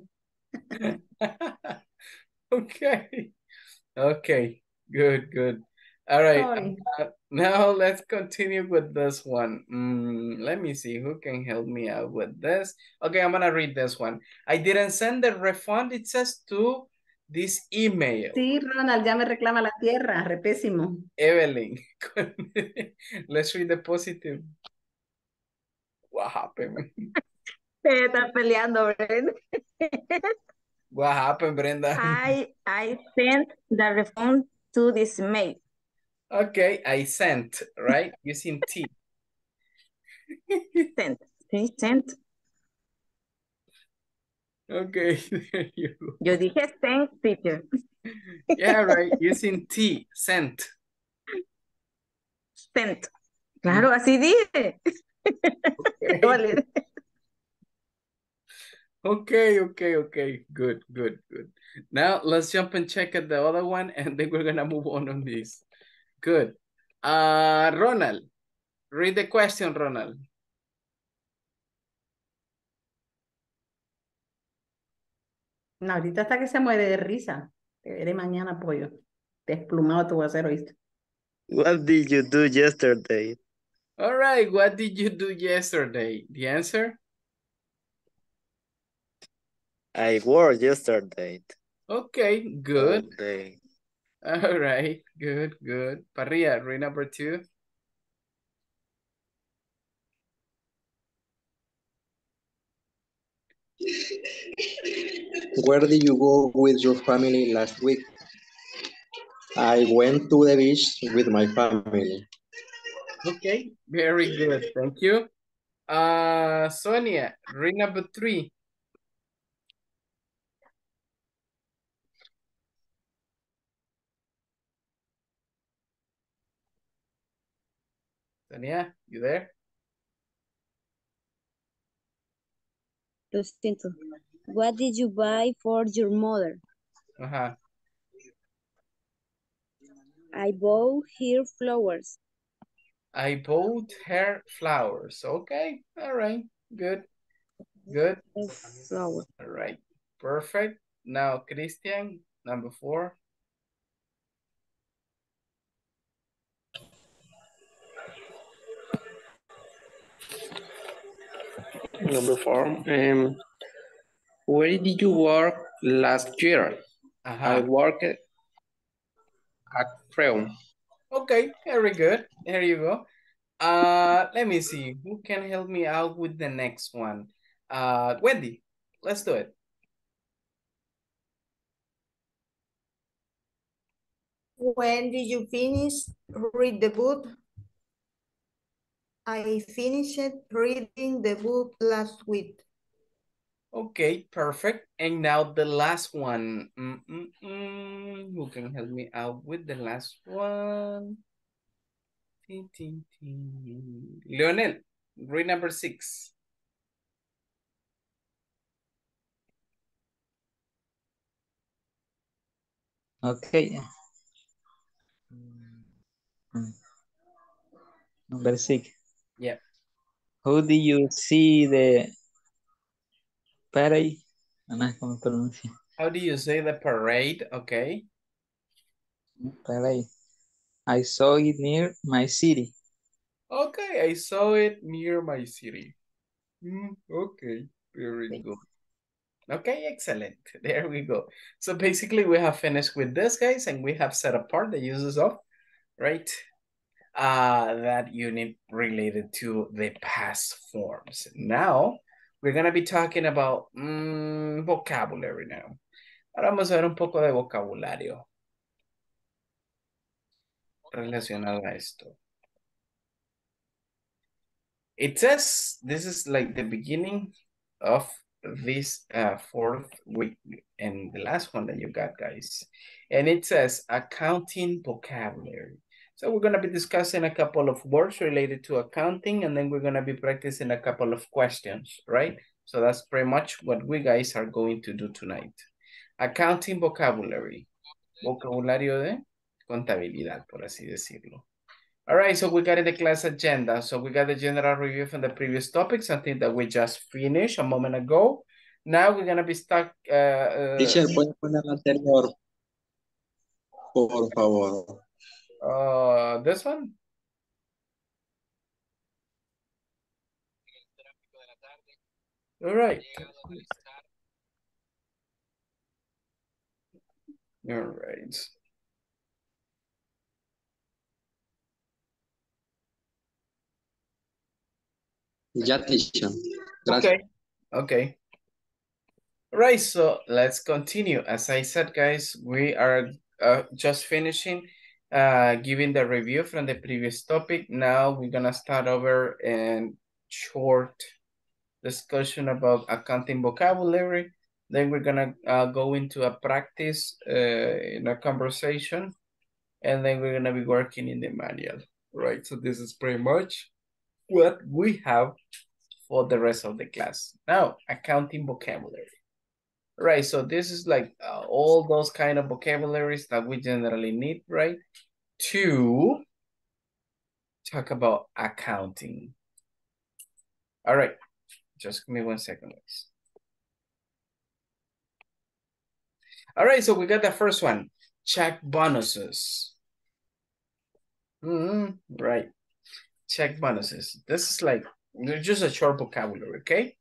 Okay. Okay. Good, good. All right. Uh, now let's continue with this one. Mm, let me see who can help me out with this. Okay, I'm going to read this one. I didn't send the refund, it says to this email. Sí, Ronald, ya me reclama la tierra. Repésimo. Evelyn. Let's read the positive. What happened? Se está peleando, Brenda. What happened, Brenda? I, I sent the refund to this mail. Okay, I sent, right? Using T. Sent. I sent. Okay, there you go. Yo dije sent, teacher. Yeah, right. Using T. Sent. Sent. Claro, así dije. Okay. Okay, okay, okay. Good, good, good. Now let's jump and check at the other one and then we're going to move on on this. Good. Uh, Ronald, read the question, Ronald. No, ahorita hasta que se muere de risa. Te veré mañana, pollo. Desplumado te voy a hacer, ¿oíste? What did you do yesterday? All right, what did you do yesterday? The answer? I worked yesterday. Okay, good. Yesterday. All right, good, good. Parrilla, read number two. Where did you go with your family last week? I went to the beach with my family. Okay, very good. Thank you. Uh, Sonia, read number three. Sonia, you there? What did you buy for your mother? Uh-huh. I bought her flowers. I bought her flowers. Okay. All right. Good. Good. Flowers. All right. Perfect. Now, Christian, number four. Number four. Um, where did you work last year? Uh-huh. I worked at Freud. Okay, very good. There you go. Uh, let me see. Who can help me out with the next one? Uh, Wendy, let's do it. When did you finish read the book? I finished reading the book last week. Okay, perfect. And now the last one. Mm -mm -mm. Who can help me out with the last one? Ding, ding, ding. Leonel, read number six. Okay. Number six. Yeah. Who did you see the parade? How do you say the parade? Okay. Parade. I saw it near my city. Okay, I saw it near my city. Mm, okay, very good. Okay, excellent. There we go. So basically we have finished with this, guys, and we have set apart the uses of, right? Uh, that unit related to the past forms. Now, we're going to be talking about mm, vocabulary now. Ahora vamos a ver un poco de vocabulario relacionado a esto. It says, this is like the beginning of this uh, fourth week and the last one that you got, guys. And it says accounting vocabulary. So we're going to be discussing a couple of words related to accounting, and then we're going to be practicing a couple of questions, right? So that's pretty much what we guys are going to do tonight. Accounting vocabulary. Vocabulario de contabilidad, por así decirlo. All right, so we got in the class agenda. So we got the general review from the previous topic, something that we just finished a moment ago. Now we're going to be stuck. Uh, Teacher, ¿puedes poner la anterior? Por favor. Uh, this one? All right. All right. Ya, teacher. Okay. Okay. Right. So let's continue. As I said, guys, we are uh, just finishing uh, giving the review from the previous topic. Now we're going to start over a short discussion about accounting vocabulary. Then we're going to uh, go into a practice uh, in a conversation. And then we're going to be working in the manual. Right. So this is pretty much what we have for the rest of the class. Now, accounting vocabulary. Right, so this is like uh, all those kind of vocabularies that we generally need, right? To talk about accounting. All right, just give me one second, guys. All right, so we got the first one, check bonuses. Mm-hmm, right. Check bonuses. This is like just a short vocabulary, okay?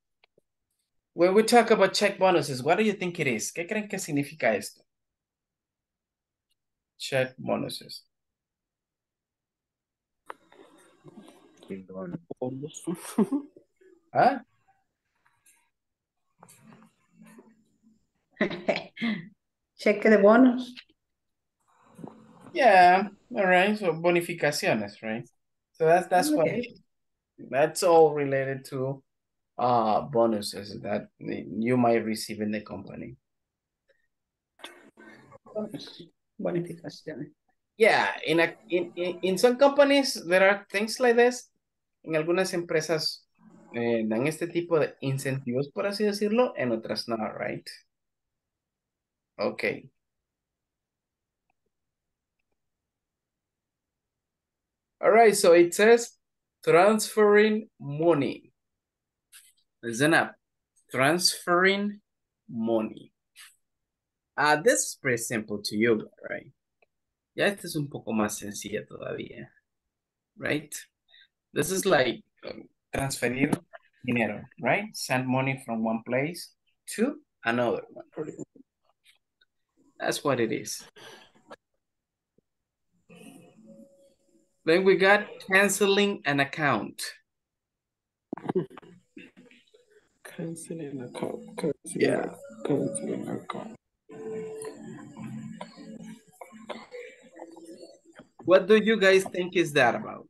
When we talk about check bonuses, what do you think it is? ¿Qué creen que significa esto? Check bonuses. ¿Ah? Cheque de bonos. Yeah, all right. So bonificaciones, right? So that's that's okay. What it, that's all related to uh bonuses that you might receive in the company. Bonificaciones. Yeah, in a in, in, in some companies there are things like this. En algunas empresas eh, dan este tipo de incentivos, por así decirlo, en otras no, right? Okay. All right, so it says transferring money. Listen up. Transferring money. Uh, this is pretty simple to you, right? Ya este es un poco más sencilla todavía, right? This is like um, transferir dinero, right? Send money from one place to another one. That's what it is. Then we got canceling an account. Canceling account. Canceling, yeah. Canceling account. What do you guys think is that about?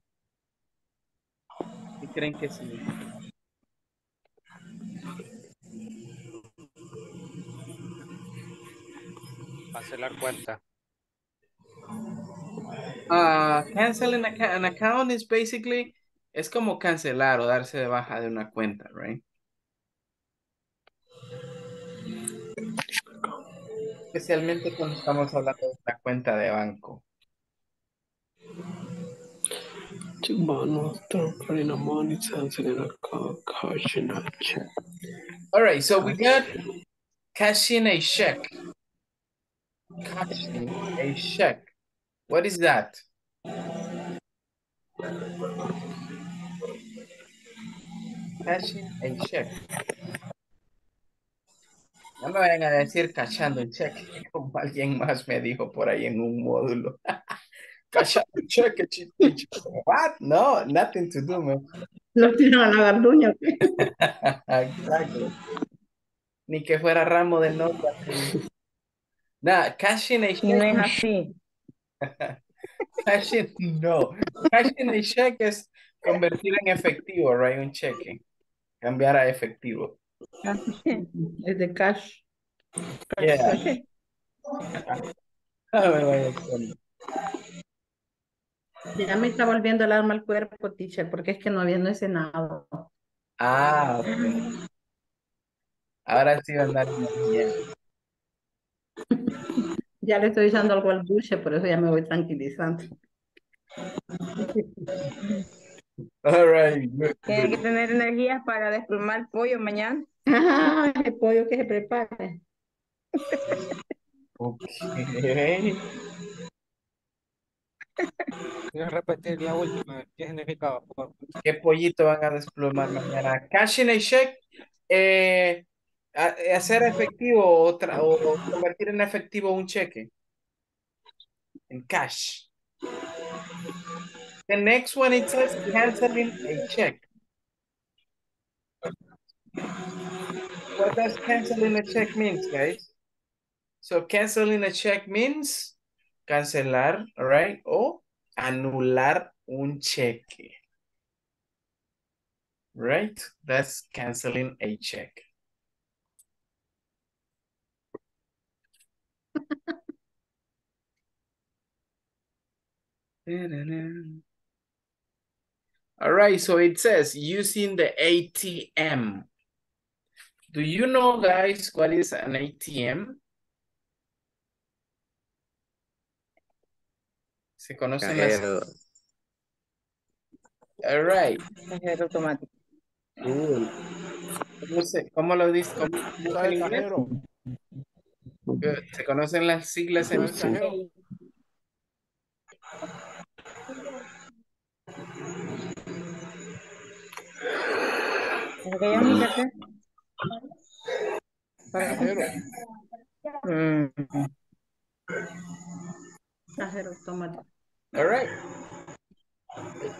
¿Qué creen que significa? Cancelar cuenta. Uh, canceling an account is basically, es como cancelar o darse de baja de una cuenta, right? Especialmente cuando estamos hablando de una cuenta de banco. All right, so we got cashing a check. Cashing a check. What is that? Cashing a check. No me vayan a decir cachando un cheque, como alguien más me dijo por ahí en un módulo. Cachando un cheque, chiquito. What? No, nothing to do, man. Lo tiro a la garduña. Exacto. Ni que fuera ramo de nota. Nada, cashing a check. No es así. Cashing, no. Cashing a check es convertir en efectivo, right? Un cheque. Cambiar a efectivo. Es de cash. Yeah. Ya me está volviendo el alma al cuerpo, teacher, porque es que no había, no he cenado. Ah, ok. Ahora sí va a andar bien. Ya le estoy echando algo al buche, por eso ya me voy tranquilizando. All right. Tienen que tener energías para desplumar pollo mañana. Ah, el pollo que se prepare. Ok. Voy a repetir la última. ¿Qué significa? ¿Qué pollito van a desplumar mañana? Cashing a check. Eh, hacer efectivo o, o convertir en efectivo un cheque. En cash. The next one, it says canceling a check. What does canceling a check means, guys? So canceling a check means cancelar, all right? O anular un cheque. Right? That's canceling a check. All right, so it says using the A T M. Do you know, guys, what is an A T M? ¿Se conocen cajero. Las... All right. Cajero automático. Cool. ¿Cómo, se, ¿Cómo lo dices? ¿Cómo, cómo el cajero? Good. ¿Se conocen las siglas en el cajero? All right.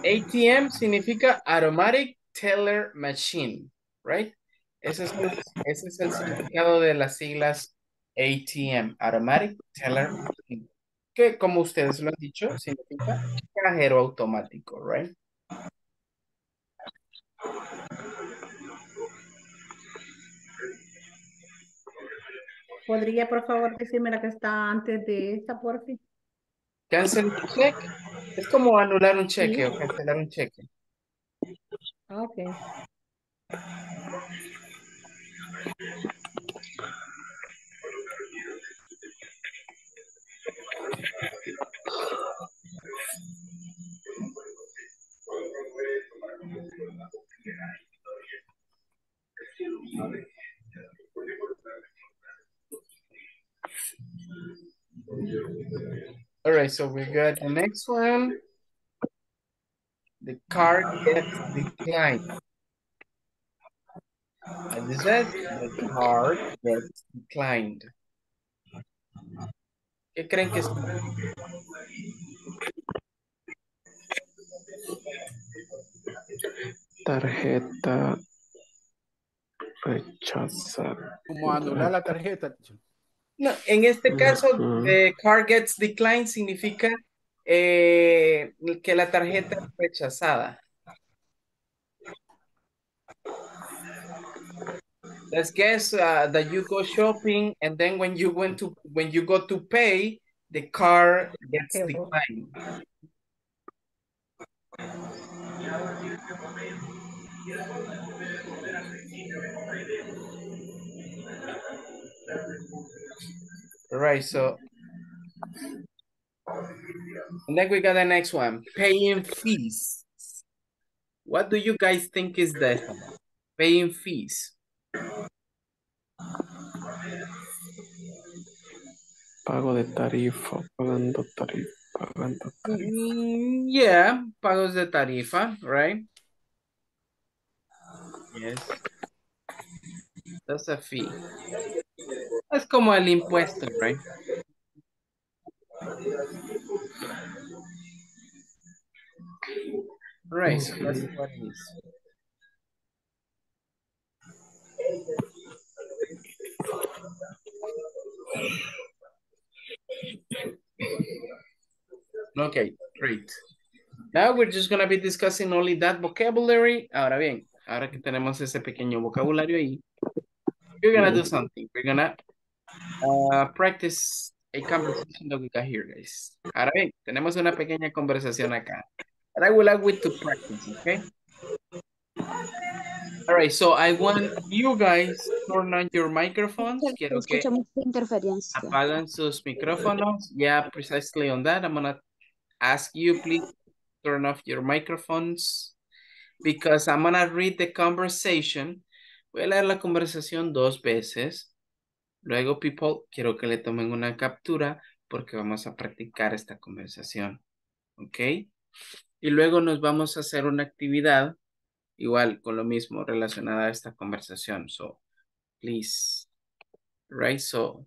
A T M significa Automatic Teller Machine, right? Ese es, ese es el significado de las siglas A T M, Automatic Teller Machine, que como ustedes lo han dicho, significa cajero automático, right? ¿Podría, por favor, decirme la que está antes de esta, por fin? Cancel check. Es como anular un cheque, sí, o cancelar un cheque. Ok. All right, so we got the next one. The card gets declined. As you said, the heart was inclined. ¿Qué creen que es? Tarjeta rechazada. ¿Cómo anular la tarjeta? No, en este caso, the card gets declined significa eh, que la tarjeta es rechazada. Let's guess uh, that you go shopping, and then when you went to when you go to pay, the card gets declined. Right, so and then we got the next one, paying fees. What do you guys think is that? Paying fees. Pago de tarifa, pagando tarifa, pagando tarifa. Mm, yeah, pagos de tarifa, right? Yes. That's a fee. Es como el impuesto, right? Right, so that's what it is. Okay, great. Now we're just going to be discussing only that vocabulary. Ahora bien, ahora que tenemos ese pequeño vocabulario ahí, we're going to do something. We're going to uh, practice a conversation that we got here, guys. Ahora bien, tenemos una pequeña conversación acá. And I would like you to practice, okay? All right, so I want you guys to turn on your microphones. Quiero que apagan sus micrófonos. Yeah, precisely on that. I'm going to ask you, please, turn off your microphones because I'm going to read the conversation. Voy a leer la conversación dos veces. Luego, people, quiero que le tomen una captura porque vamos a practicar esta conversación. ¿Ok? Y luego nos vamos a hacer una actividad igual con lo mismo relacionada a esta conversación. So, please. Right? So,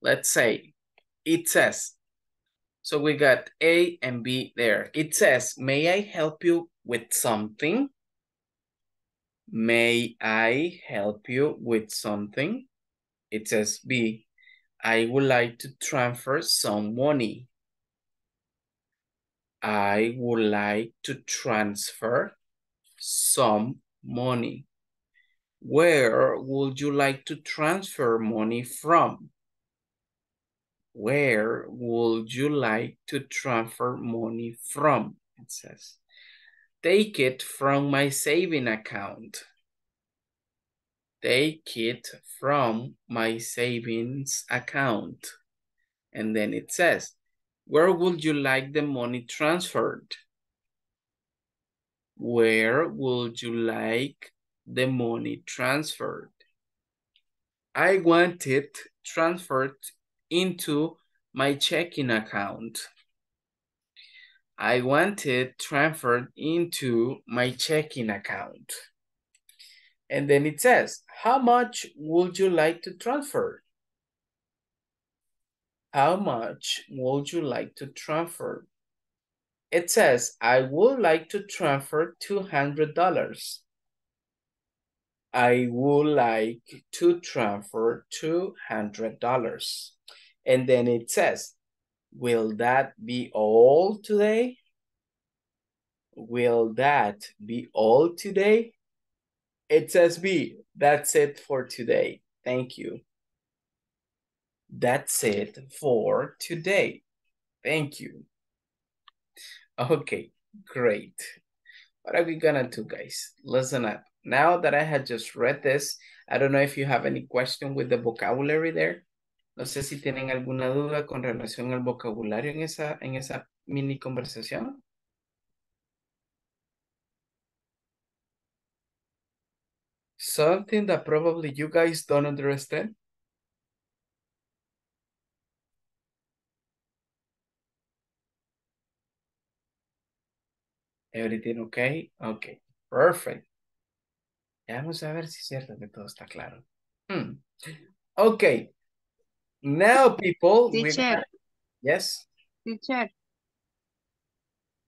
let's say, it says. So, we got A and B there. It says, may I help you with something? May I help you with something? It says B, I would like to transfer some money. I would like to transfer some money. Where would you like to transfer money from? Where would you like to transfer money from? It says, take it from my saving account. Take it from my savings account. And then it says, where would you like the money transferred? Where would you like the money transferred? I want it transferred into my checking account. I want it transferred into my checking account. And then it says, how much would you like to transfer? How much would you like to transfer? It says, I would like to transfer two hundred dollars. I would like to transfer two hundred dollars. And then it says, will that be all today? Will that be all today? It says B, that's it for today. Thank you. That's it for today. Thank you. Okay, great. What are we gonna do, guys? Listen up. Now that I had just read this, I don't know if you have any question with the vocabulary there. No sé si tienen alguna duda con relación al vocabulario en esa, en esa mini conversación. Something that probably you guys don't understand. Everything okay? Okay, perfect. Vamos a ver si es cierto que todo está claro. Hmm. Okay. Now, people. Teacher. We... Yes. Teacher.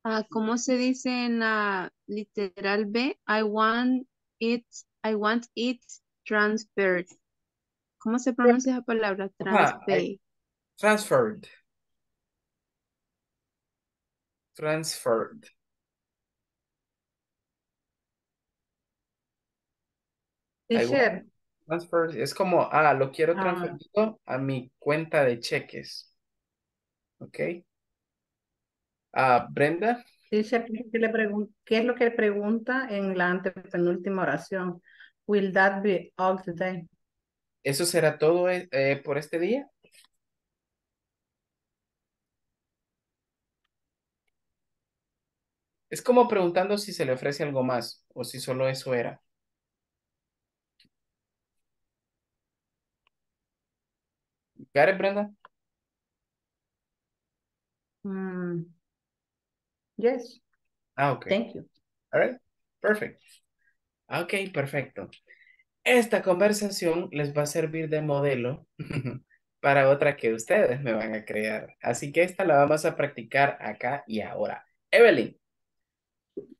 Uh, ¿Cómo se dice en la uh, literal B? I want it, I want it transferred. ¿Cómo se pronuncia esa palabra? Transfer. Uh, transferred. Transferred. Teacher. Transferred. Es como, ah, lo quiero transferir ah. a mi cuenta de cheques. Ok. Uh, Brenda. Teacher, ¿qué es lo que pregunta en la antepenúltima oración? Will that be all today? ¿Eso será todo eh, por este día? Es como preguntando si se le ofrece algo más o si solo eso era. ¿Got it, Brenda? Mm. Yes. Ah, okay. Thank you. All right. Perfect. Okay, perfecto. Esta conversación les va a servir de modelo para otra que ustedes me van a crear. Así que esta la vamos a practicar acá y ahora. Evelyn,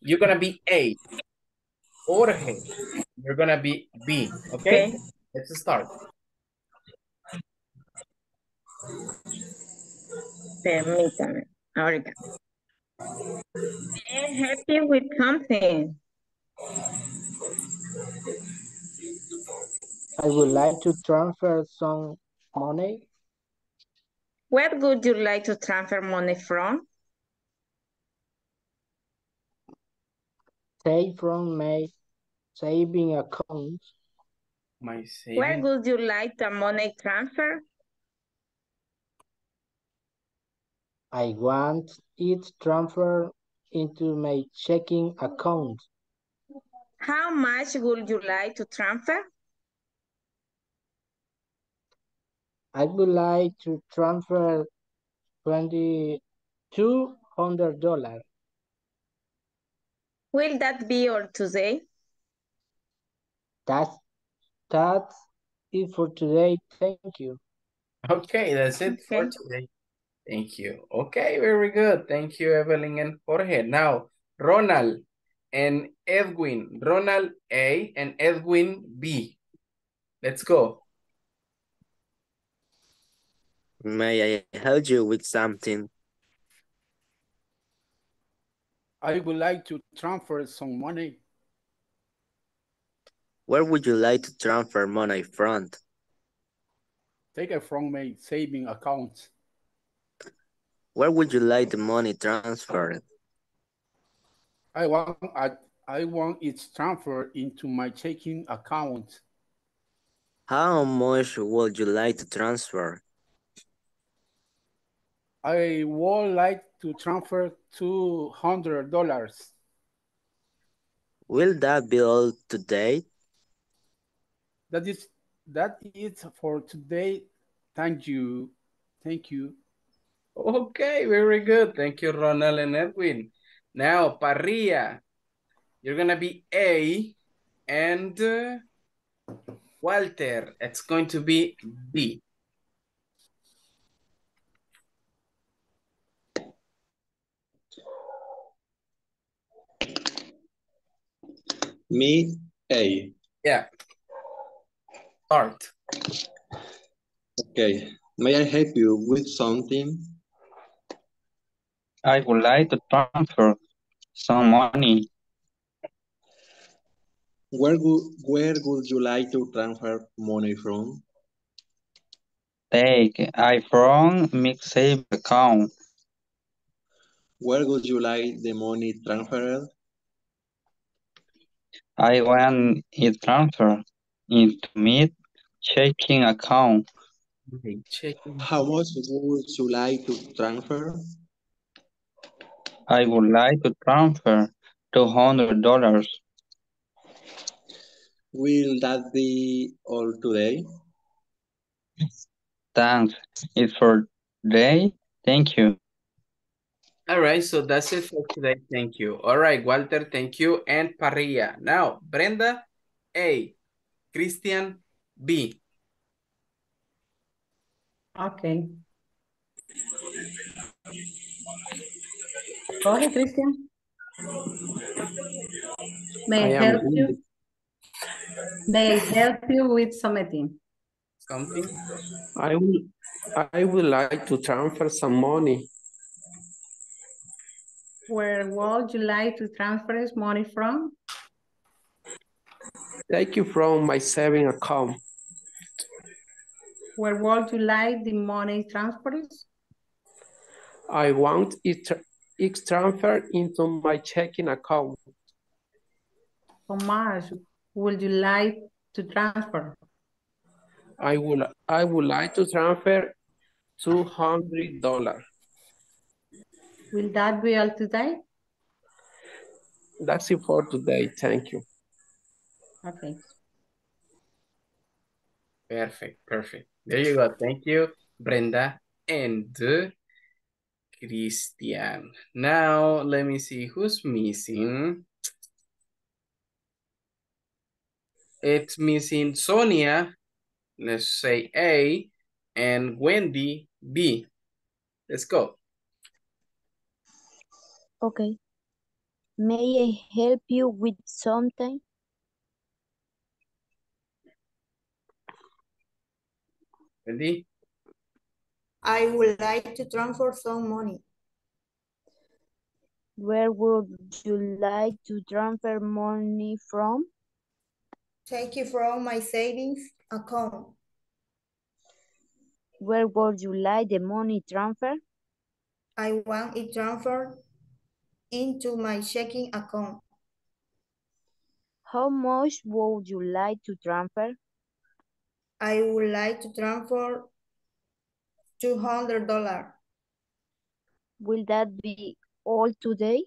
you're gonna be A. Jorge, you're gonna be B. Okay? Okay. Let's start. Permítame, ahorita. I'm happy with something. I would like to transfer some money. Where would you like to transfer money from? Take from my saving account. My saving. Where would you like the money transfer? I want it transferred into my checking account. How much would you like to transfer? I would like to transfer twenty-two hundred dollars. Will that be all today? That's, that's it for today. Thank you. Okay, that's it okay. for today. Thank you. Okay, very good. Thank you, Evelyn and Jorge. Now, Ronald and Edwin. Ronald A and Edwin B. Let's go. May I help you with something? I would like to transfer some money. Where would you like to transfer money from? Take it from my saving account. Where would you like the money transferred? I want I, I want it transferred into my checking account. How much would you like to transfer? I would like to transfer two hundred dollars. Will that be all today? That is that is for today. Thank you. Thank you. Okay, very good. Thank you, Ronald and Edwin. Now, Parrilla, you're going to be A, and uh, Walter, it's going to be B. Me, A. Yeah. Art. Okay. May I help you with something? I would like to transfer some money. Where would, where would you like to transfer money from? Take I from my savings account. Where would you like the money transferred? I want it transferred into my checking account. Okay, checking. How much would you like to transfer? I would like to transfer two hundred dollars. Will that be all today? Thanks. It's for today. Thank you. All right, so that's it for today. Thank you. All right, Walter, thank you. And Parrilla. Now, Brenda, A. Christian B. Okay. Jorge, Christian. May I help you? May I help you with something? Something? I will, I would like to transfer some money. Where would you like to transfer money from? Take you from my saving account. Where would you like the money transferred? I want it, it transferred into my checking account. How much would you like to transfer? I would, I would like to transfer two hundred dollars. Will that be all today? That's it for today. Thank you. Okay. Perfect. Perfect. There you go. Thank you, Brenda and Christian. Now, let me see who's missing. It's missing Sonia, let's say A, and Wendy B. Let's go. Okay. May I help you with something? Wendy? I would like to transfer some money. Where would you like to transfer money from? Take it from my savings account. Where would you like the money transfer? I want it transferred into my checking account. How much would you like to transfer? I would like to transfer two hundred dollars. Will that be all today?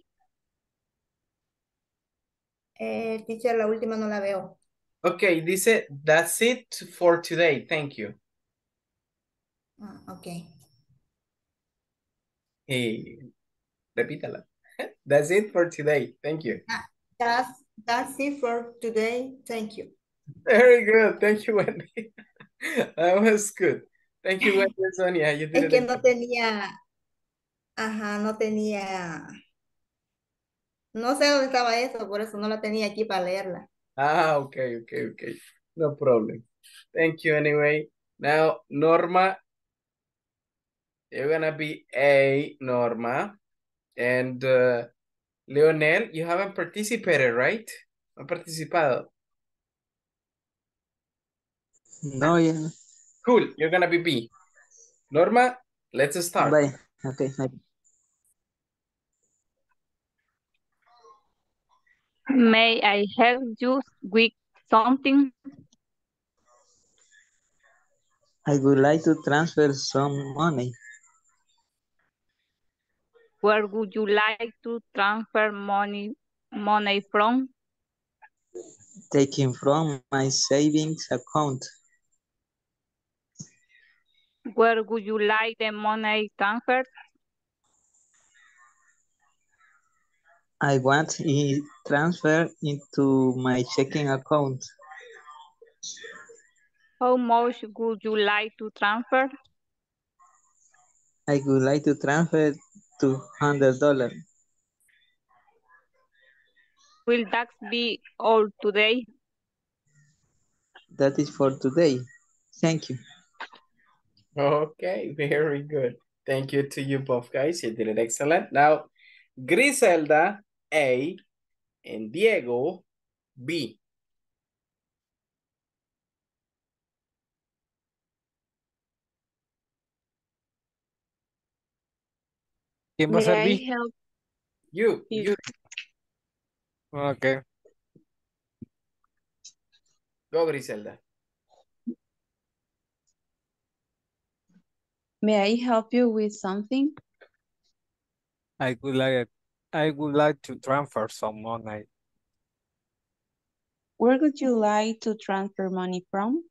Eh, teacher, la última no la veo. Okay, dice, that's it for today. Thank you. Ah, okay. Hey, repítala. That's it for today. Thank you. That's, that's it for today. Thank you. Very good. Thank you, Wendy. That was good. Thank you, Wendy and Sonia. You did es que it. no tenía... Ajá, no tenía... No sé dónde estaba eso, por eso no la tenía aquí para leerla. Ah, ok, ok, ok. No problem. Thank you anyway. Now, Norma. You're gonna be A, Norma. And uh, Leonel, you haven't participated, right? No participado. No, yeah. Cool, you're gonna be B. Norma, let's start. Bye. Okay, bye. May I help you with something? I would like to transfer some money. Where would you like to transfer money money from? Taking from my savings account. Where would you like the money transferred? I want it transferred into my checking account. How much would you like to transfer? I would like to transfer two hundred dollars. Will that be all today? That is for today. Thank you. Okay, very good. Thank you to you both guys. You did it excellent. Now, Griselda A and Diego B. ¿Quién va a ser B? You, you. Okay. Go, Griselda. May I help you with something? I would like I would like to transfer some money. Where would you like to transfer money from?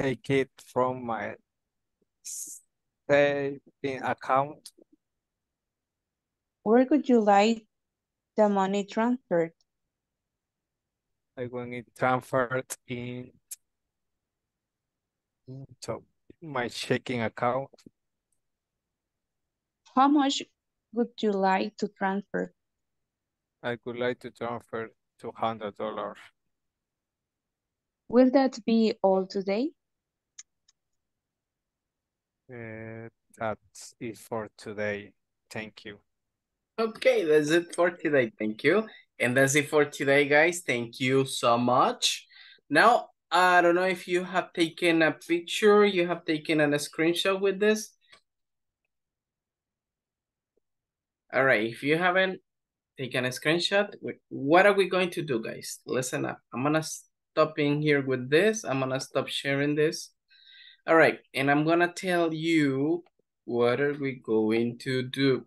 Take it from my saving account. Where would you like the money transferred? like when it transferred in so my checking account. How much would you like to transfer? I would like to transfer two hundred dollars. Will that be all today? Uh, that's it for today. Thank you. Okay, that's it for today. Thank you. And that's it for today, guys. Thank you so much. Now, I don't know if you have taken a picture, you have taken a screenshot with this. All right, if you haven't taken a screenshot, what are we going to do, guys? Listen up. I'm going to stop in here with this. I'm going to stop sharing this. All right, and I'm going to tell you what are we going to do.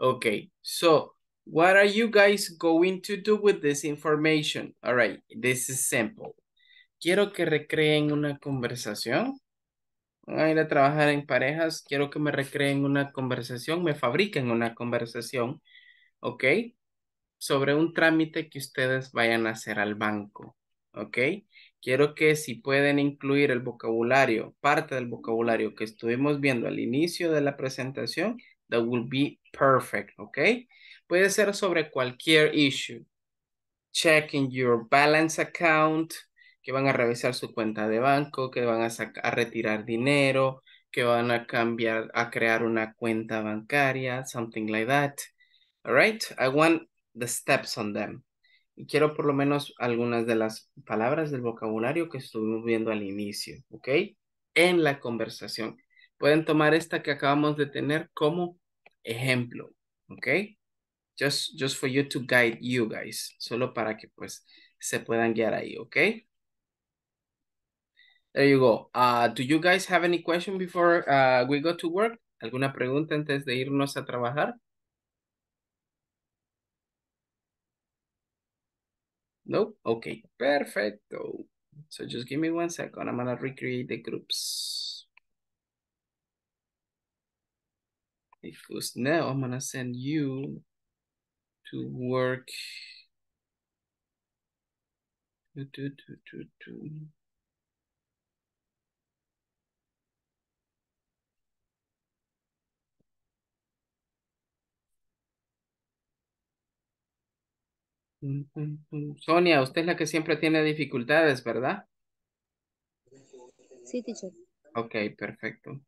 Okay, so what are you guys going to do with this information? All right, this is simple. Quiero que recreen una conversación. Van a ir a trabajar en parejas. Quiero que me recreen una conversación. Me fabriquen una conversación. Ok. Sobre un trámite que ustedes vayan a hacer al banco. Ok. Quiero que si pueden incluir el vocabulario, parte del vocabulario que estuvimos viendo al inicio de la presentación, that will be perfect. Ok. Puede ser sobre cualquier issue. Checking your balance account. Que van a revisar su cuenta de banco, que van a, a retirar dinero, que van a cambiar, a crear una cuenta bancaria, something like that. All right, I want the steps on them. Y quiero por lo menos algunas de las palabras del vocabulario que estuvimos viendo al inicio, ¿ok? En la conversación. Pueden tomar esta que acabamos de tener como ejemplo, ¿ok? Just, just for you to guide you guys. Solo para que pues se puedan guiar ahí, ¿ok? There you go. Uh, do you guys have any question before uh, we go to work? ¿Alguna pregunta antes de irnos a trabajar? No? Okay, perfecto. So just give me one second. I'm going to recreate the groups. Because now I'm going to send you to work. Do, do, do, do, do. Sonia, usted es la que siempre tiene dificultades, ¿verdad? Sí, teacher. Ok, perfecto.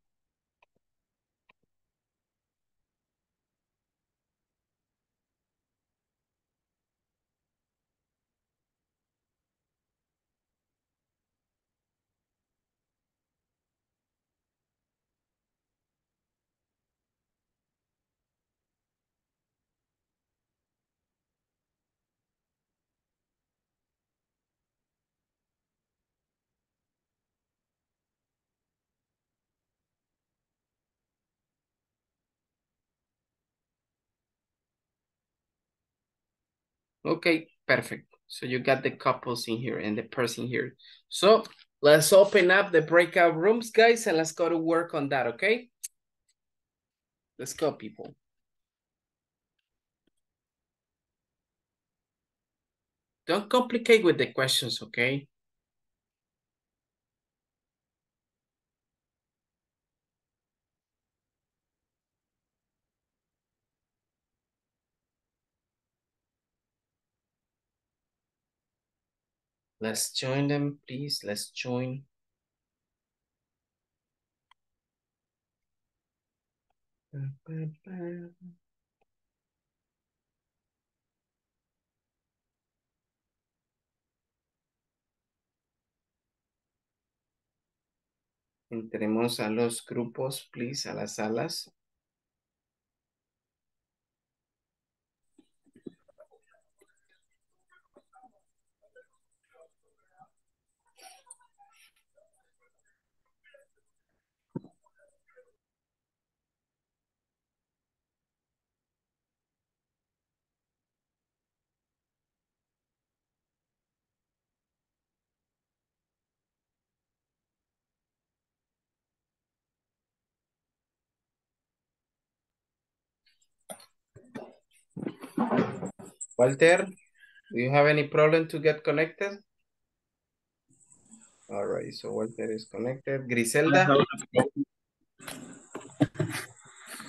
Okay, perfect. So you got the couples in here and the person here. So let's open up the breakout rooms, guys, and let's go to work on that, okay? Let's go, people. Don't complicate with the questions, okay? Let's join them, please. Let's join. Entremos a los grupos, please, a las salas. Walter, Do you have any problem to get connected? All right, so Walter is connected. Griselda?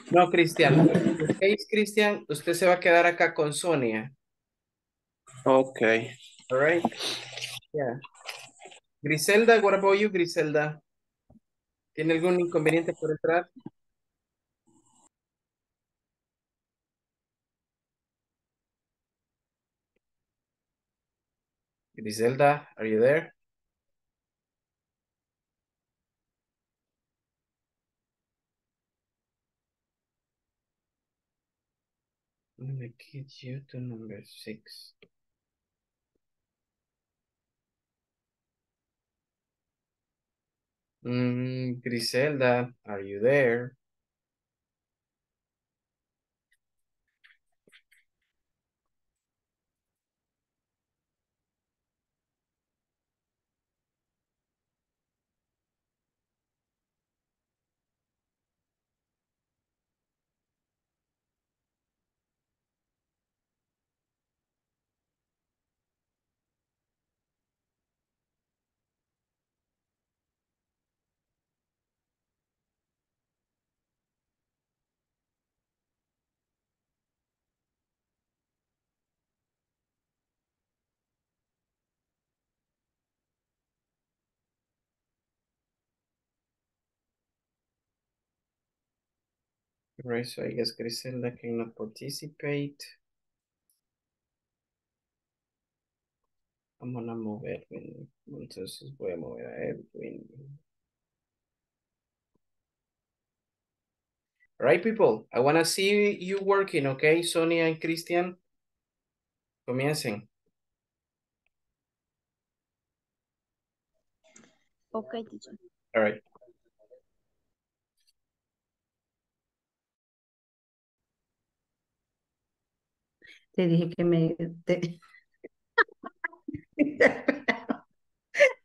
No, Cristian. Okay, Cristian, usted se va a quedar acá con Sonia. Ok. All right. Yeah. Griselda, what about you, Griselda? ¿Tiene algún inconveniente por entrar? Griselda, are you there? I'm gonna get you to number six. Mm, Griselda, are you there? Right, so I guess Griselda cannot participate. I'm gonna move Edwin. Entonces voy a mover a Edwin. All right, people. I wanna see you working, okay? Sonia and Christian. Comiencen. Okay, teacher. All right. Te dije que me... Te...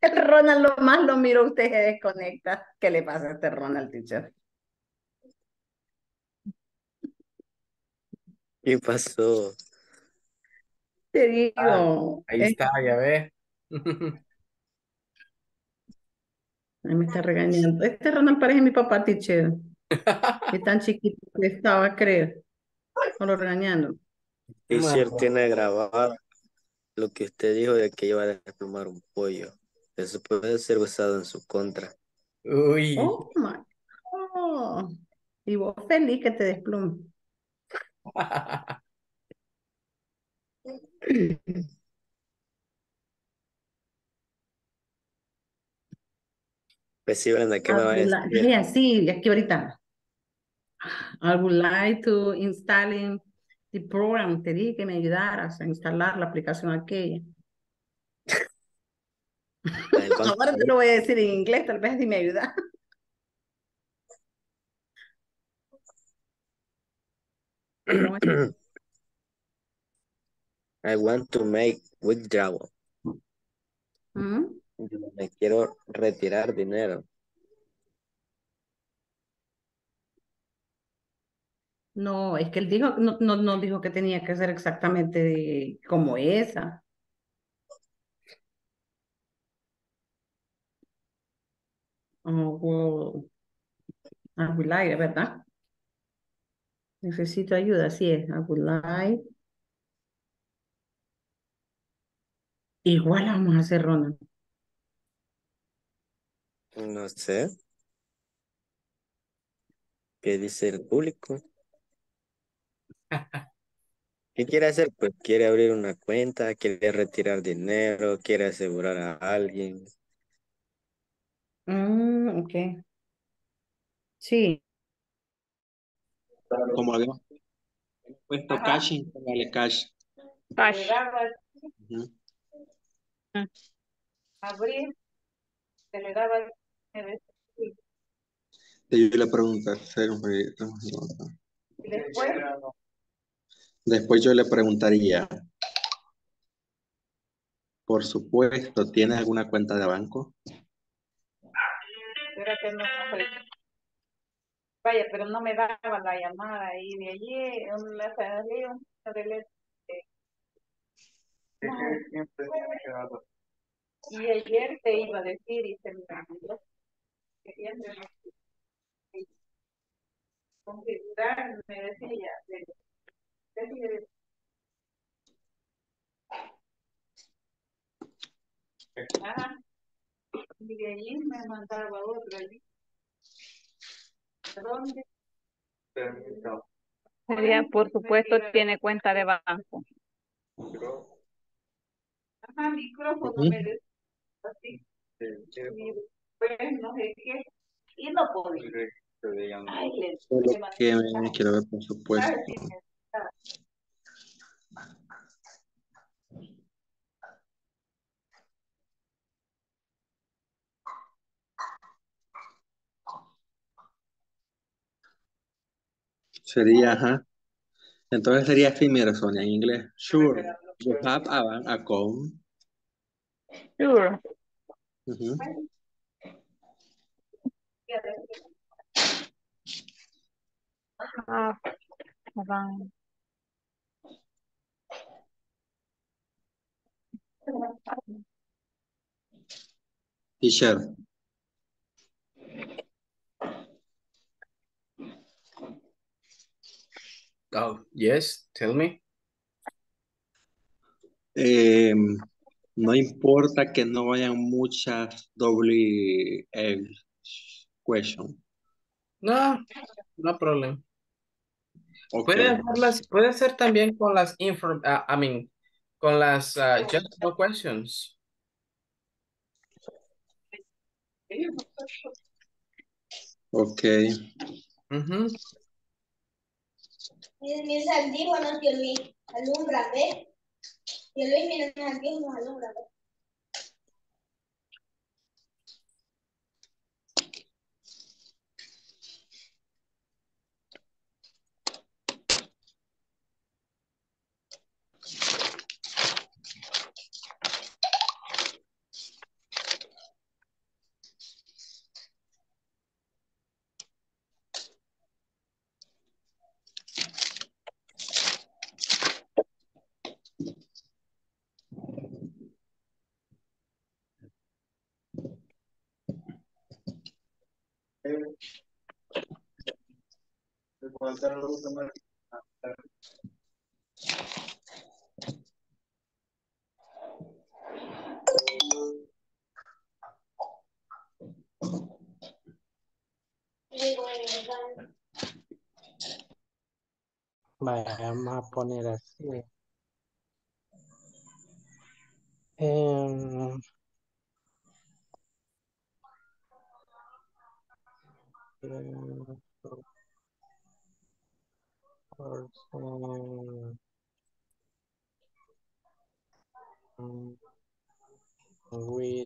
El Ronald lo más lo miro, usted se desconecta. ¿Qué le pasa a este Ronald, teacher? ¿Qué pasó? Te digo... Ah, ahí eh. está, ya ves. Me está regañando. Este Ronald parece mi papá, teacher. Es tan chiquito que estaba, creo. Solo regañando. Y si él tiene grabado lo que usted dijo de que iba a desplumar un pollo. Eso puede ser usado en su contra. Uy. Oh, my God. Y vos feliz que te desplume. Pues sí, Brenda, ¿qué me va a decir? Yeah, sí, aquí ahorita. I would like to install in the program, te dije que me ayudaras a instalar la aplicación aquella. Ahora te lo voy a decir en inglés, tal vez si me ayudas. I want to make withdrawal. ¿Mm? Me quiero retirar dinero. No, es que él dijo, no, no, no dijo que tenía que ser exactamente de, como esa. Oh, wow. I would like, ¿verdad? Necesito ayuda, sí es. I would like. Igual vamos a hacer, Ronald. No sé. ¿Qué dice el público? ¿Qué quiere hacer? Pues quiere abrir una cuenta, quiere retirar dinero, quiere asegurar a alguien. Mm, ok. Sí. Como le he puesto caching, póngale cash. Cash. Uh -huh. Abrir, se le daba el... Te ayudé la pregunta, hacer un proyecto. Después... Después yo le preguntaría, por supuesto, ¿tienes alguna cuenta de banco? Vaya, pero no me daba la llamada y de allí me salió un... Y ayer te iba a decir y se me olvidó. Querían configurar, me decía, de, de, de, ah, y de allí me mandaba otro allí. ¿Dónde? Sería, por supuesto, tiene cuenta de banco. Ajá, micrófono, ¿sí? Me decía así. Y pues no sé qué. Y no podía. Ay, le, solo le que me quiero ver, por supuesto. Sería, ajá. Entonces sería primero, Sonia, en inglés. Sure, you have an account. Sure. Uh-huh. Have an account. Teacher. Oh, yes, tell me. Eh, no importa que no vayan muchas doble eh, question. No, no problem. Okay. Puede, las, puede ser también con las inform, uh, I mean, con las uh, just no questions. Okay. Mm-hmm. Mil santífonos, tío Luis, alumbra, ¿ve? Tío Luis, mil santífonos, alumbra, ¿ve? Vamos a poner así. Eh... Person. We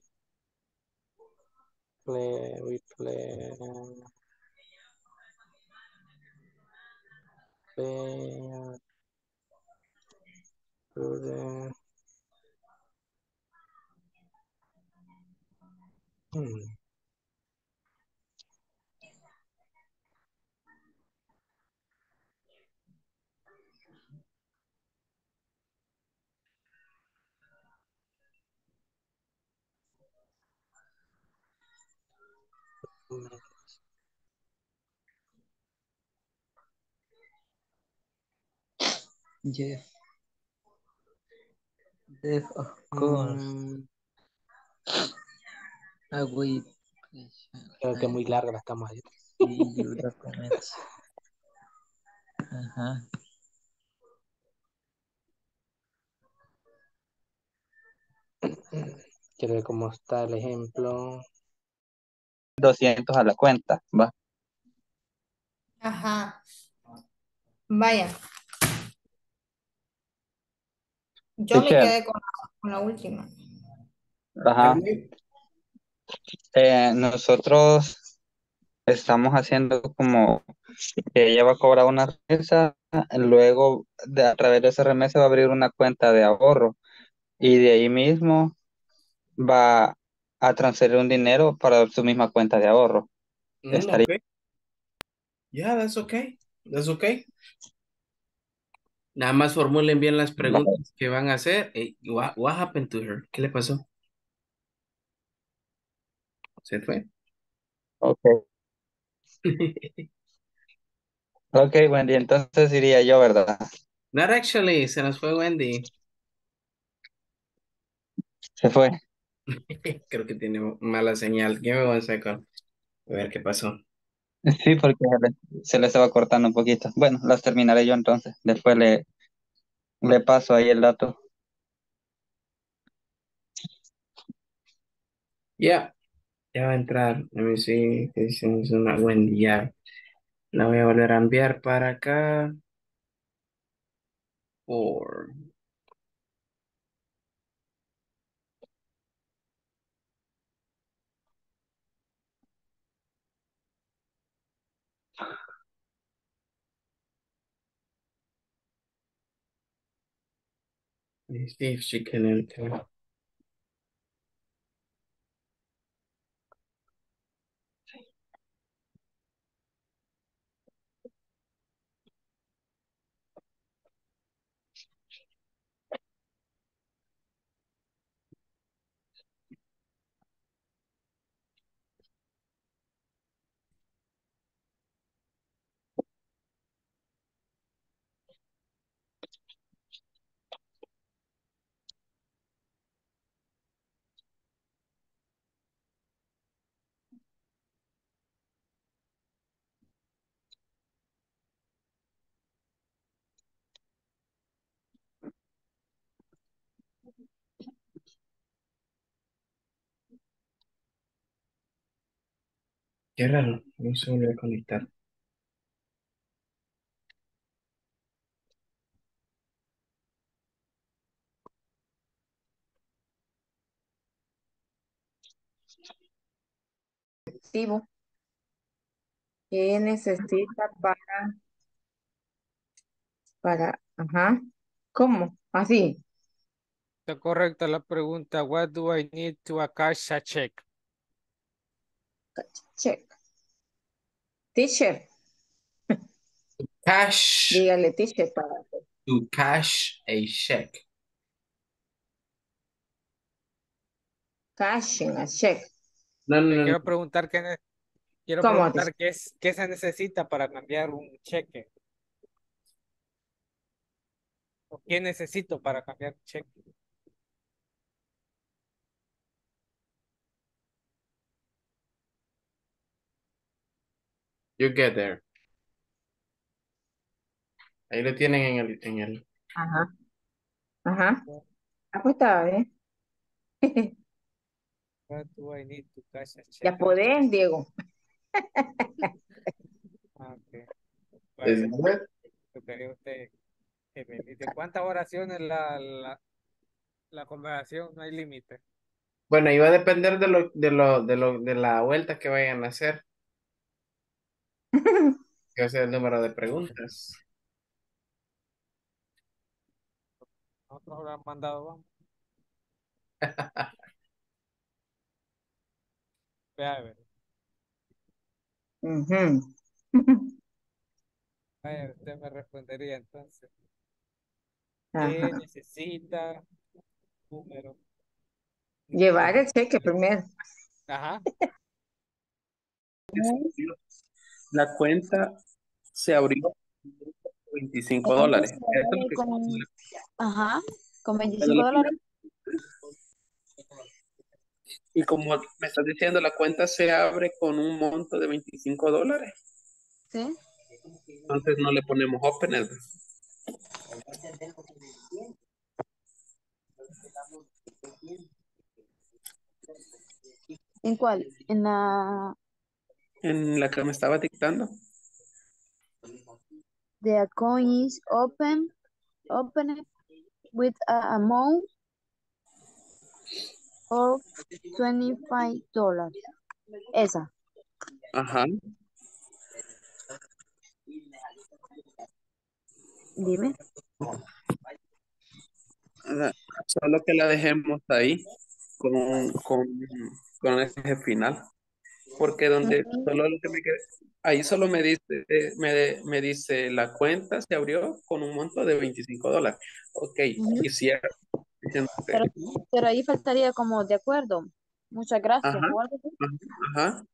play, we play, play to the hmm. Yes, yes, of course. Um, I will... Creo que muy larga la estamos ahí. Sí, ajá. Quiero ver cómo está el ejemplo. doscientos a la cuenta, va. Ajá. Vaya. Yo me quedé con, con la última. Ajá. Eh, nosotros estamos haciendo como que ella va a cobrar una remesa, luego de, a través de esa remesa va a abrir una cuenta de ahorro y de ahí mismo va a transferir un dinero para su misma cuenta de ahorro. Mm, Estaría... okay. Yeah, that's okay. That's okay. Nada más formulen bien las preguntas que van a hacer. Eh, what, what happened to her? ¿Qué le pasó? ¿Se fue? Okay. Ok, Wendy, entonces iría yo, ¿verdad? Not actually, se nos fue Wendy. Se fue. Creo que tiene mala señal. Give me one second. A ver qué pasó. Sí, porque se le estaba cortando un poquito. Bueno, las terminaré yo entonces. Después le, le paso ahí el dato. Yeah. Ya va a entrar. A ver si es una Wendy. Ya. La voy a volver a enviar para acá. Por... Let's see if she can enter. Qué raro, no se volvió a conectar. ¿Qué necesita para, para, ajá, cómo, así? Está correcta la pregunta. What do I need to a cash a check? Check. Teacher. Cash. Dígale, teacher, para. To cash a check. Cashing a check. No, no, no. Quiero preguntar qué, quiero preguntar qué, es, qué se necesita para cambiar un cheque. ¿O qué necesito para cambiar un cheque? You get there. Ahí lo tienen en el... En el... Ajá. Ajá. Apuesta, ¿eh? What do I need to cash a check? Ya podés, Diego. Okay. Vale. ¿Es ¿De cuántas oraciones la, la, la conversación? No hay límite. Bueno, iba a depender de, lo, de, lo, de, lo, de la vuelta que vayan a hacer. Que va a ser el número de preguntas. Nosotros lo han mandado, vamos. Vea, a ver. Uh-huh. A ver, usted me respondería entonces. ¿Qué Ajá. necesita? Número. Llevar el cheque primero. Ajá. La cuenta se abrió veinticinco dólares. Con, ajá, con veinticinco dólares. Y como me estás diciendo, la cuenta se abre con un monto de veinticinco dólares. Sí. Entonces no le ponemos open. ¿No? ¿En cuál? En la... En la que me estaba dictando. The account is open, open with a amount of twenty-five dollars. Esa. Ajá. Dime. Solo que la dejemos ahí con, con, con ese final. Porque donde solo lo que me quedé, Ahí solo me dice, eh, me, me dice, la cuenta se abrió con un monto de veinticinco dólares. Ok, uh-huh. Y cierra. Pero, pero ahí faltaría como de acuerdo. Muchas gracias. Ajá, o algo así. Ajá.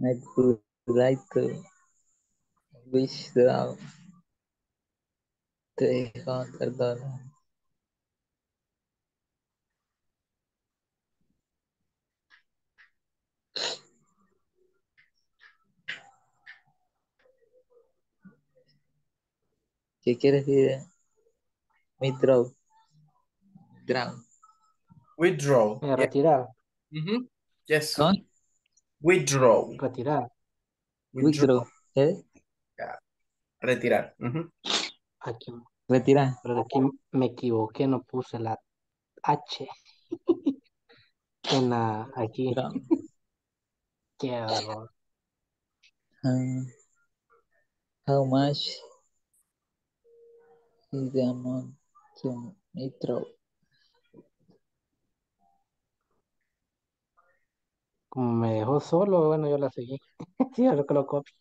I would like to wish the three hundred dollars. ¿Qué quieres decir? Withdraw. Drown. Withdraw. Eh, retirar. Mm-hmm. Yes. ¿Son? Withdraw. Retirar. Withdraw. Withdraw. ¿Eh? Retirar. Uh-huh. Aquí. Retirar. Pero aquí me equivoqué, no puse la H. en la, aquí. No. Qué horror. Uh, how much is the amount to withdraw? Como me dejó solo, bueno, yo la seguí. Sí, a lo que lo copié.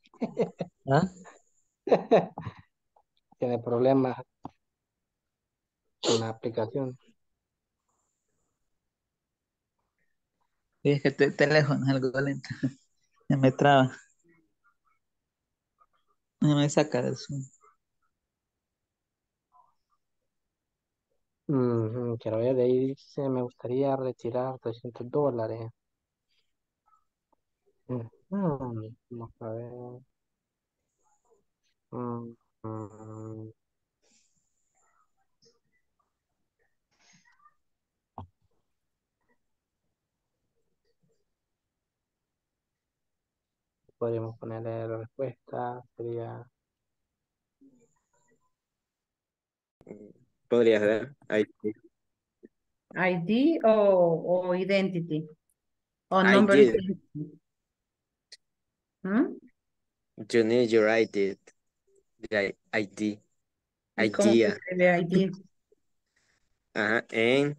¿Ah? Tiene problemas con la aplicación. Sí, es que el teléfono es algo lento. Se me traba. Se me saca del Zoom. Mm-hmm, quiero ver, de ahí dice, me gustaría retirar trescientos dólares. Mm, vamos a ver. Mm, mm. Podríamos ponerle la respuesta, sería... Podría ser I D. I D o, o identity. O number identity. ¿Mm? You need your I D. I D. Idea. I D. Ajá, en.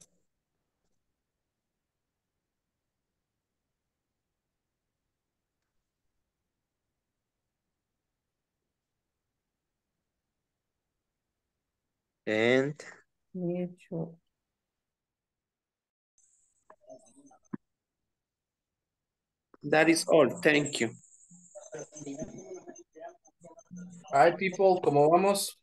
And. Mucho. That is all. Thank you. Hi people, ¿cómo vamos?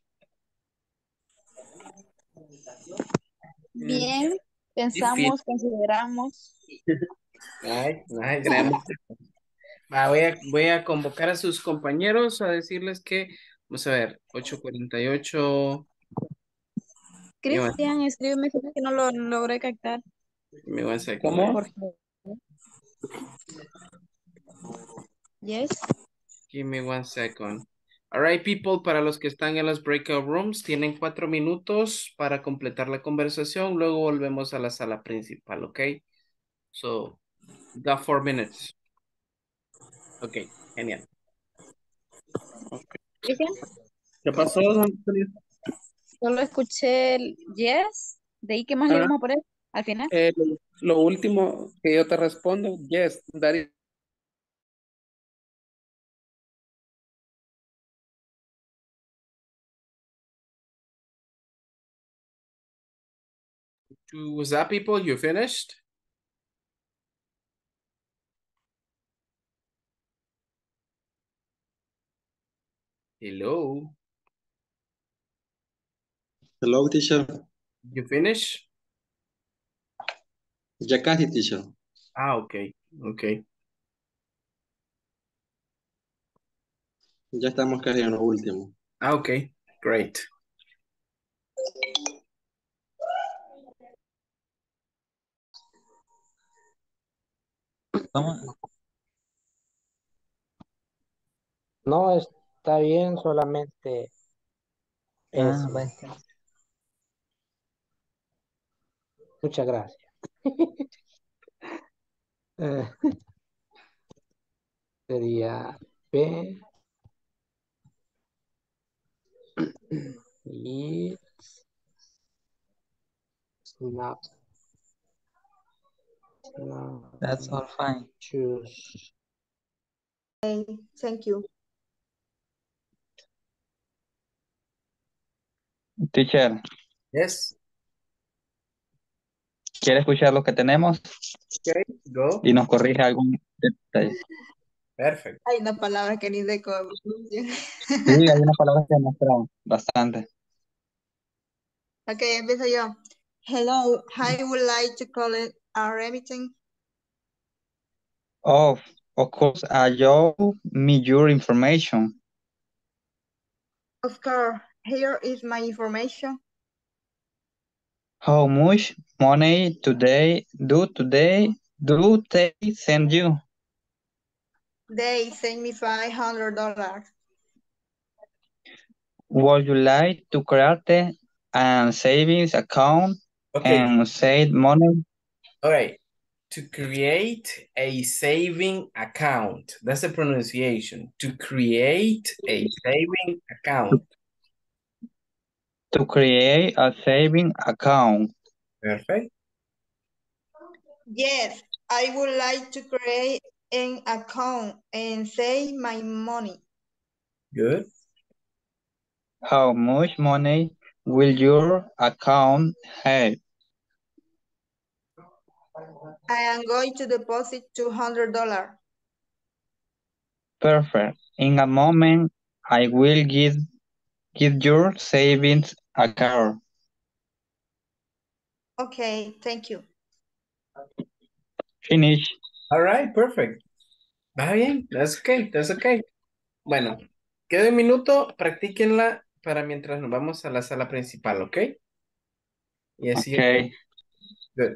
Bien, pensamos, consideramos. Ay, ay, Va, voy, a, voy a convocar a sus compañeros a decirles que, vamos a ver, ocho cuarenta y ocho. Cristian, escríbeme que no lo logré captar. Me voy a hacer. ¿Cómo? Por favor. Yes. Give me one second. All right, people, para los que están en los breakout rooms, tienen cuatro minutos para completar la conversación. Luego volvemos a la sala principal, ¿ok? So, got four minutes. Ok, genial. Okay. ¿Qué pasó? Solo escuché el yes. ¿De ahí qué más le vamos a poner al final? Eh, lo último que yo te respondo, yes, that is. Was that people? You finished? Hello. Hello, teacher. You finish? Jacati, teacher. Ah, okay. Okay. Ya estamos casi en lo último. Ah, okay. Great. No, está bien, solamente eso. Ah, bueno. Muchas gracias. eh, sería B y Snap No, that's all fine. Choose. Okay, thank you. Teacher. Yes. ¿Quiere escuchar lo que tenemos? Okay, go. Y nos corrige algún detalle. Perfecto. Hay unas palabras que ni de cómo. Sí, hay unas palabras que mostraron bastante. Ok, empiezo yo. Hello, I would like to call it a remittance. Oh, of course, allow me your information. Of course, here is my information. How much money today do today do they send you? They send me five hundred dollars. Would you like to create a savings account okay. and save money? All right. To create a saving account. That's the pronunciation. To create a saving account. To create a saving account. Perfect. Yes, I would like to create an account and save my money. Good. How much money will your account have? I am going to deposit two hundred dollars. Perfect. In a moment, I will give, give your savings account. Okay, thank you. Finish. All right, perfect. Va bien, that's okay, that's okay. Bueno, queda un minuto, practíquenla para mientras nos vamos a la sala principal, ¿ok? Y así. Okay. Good.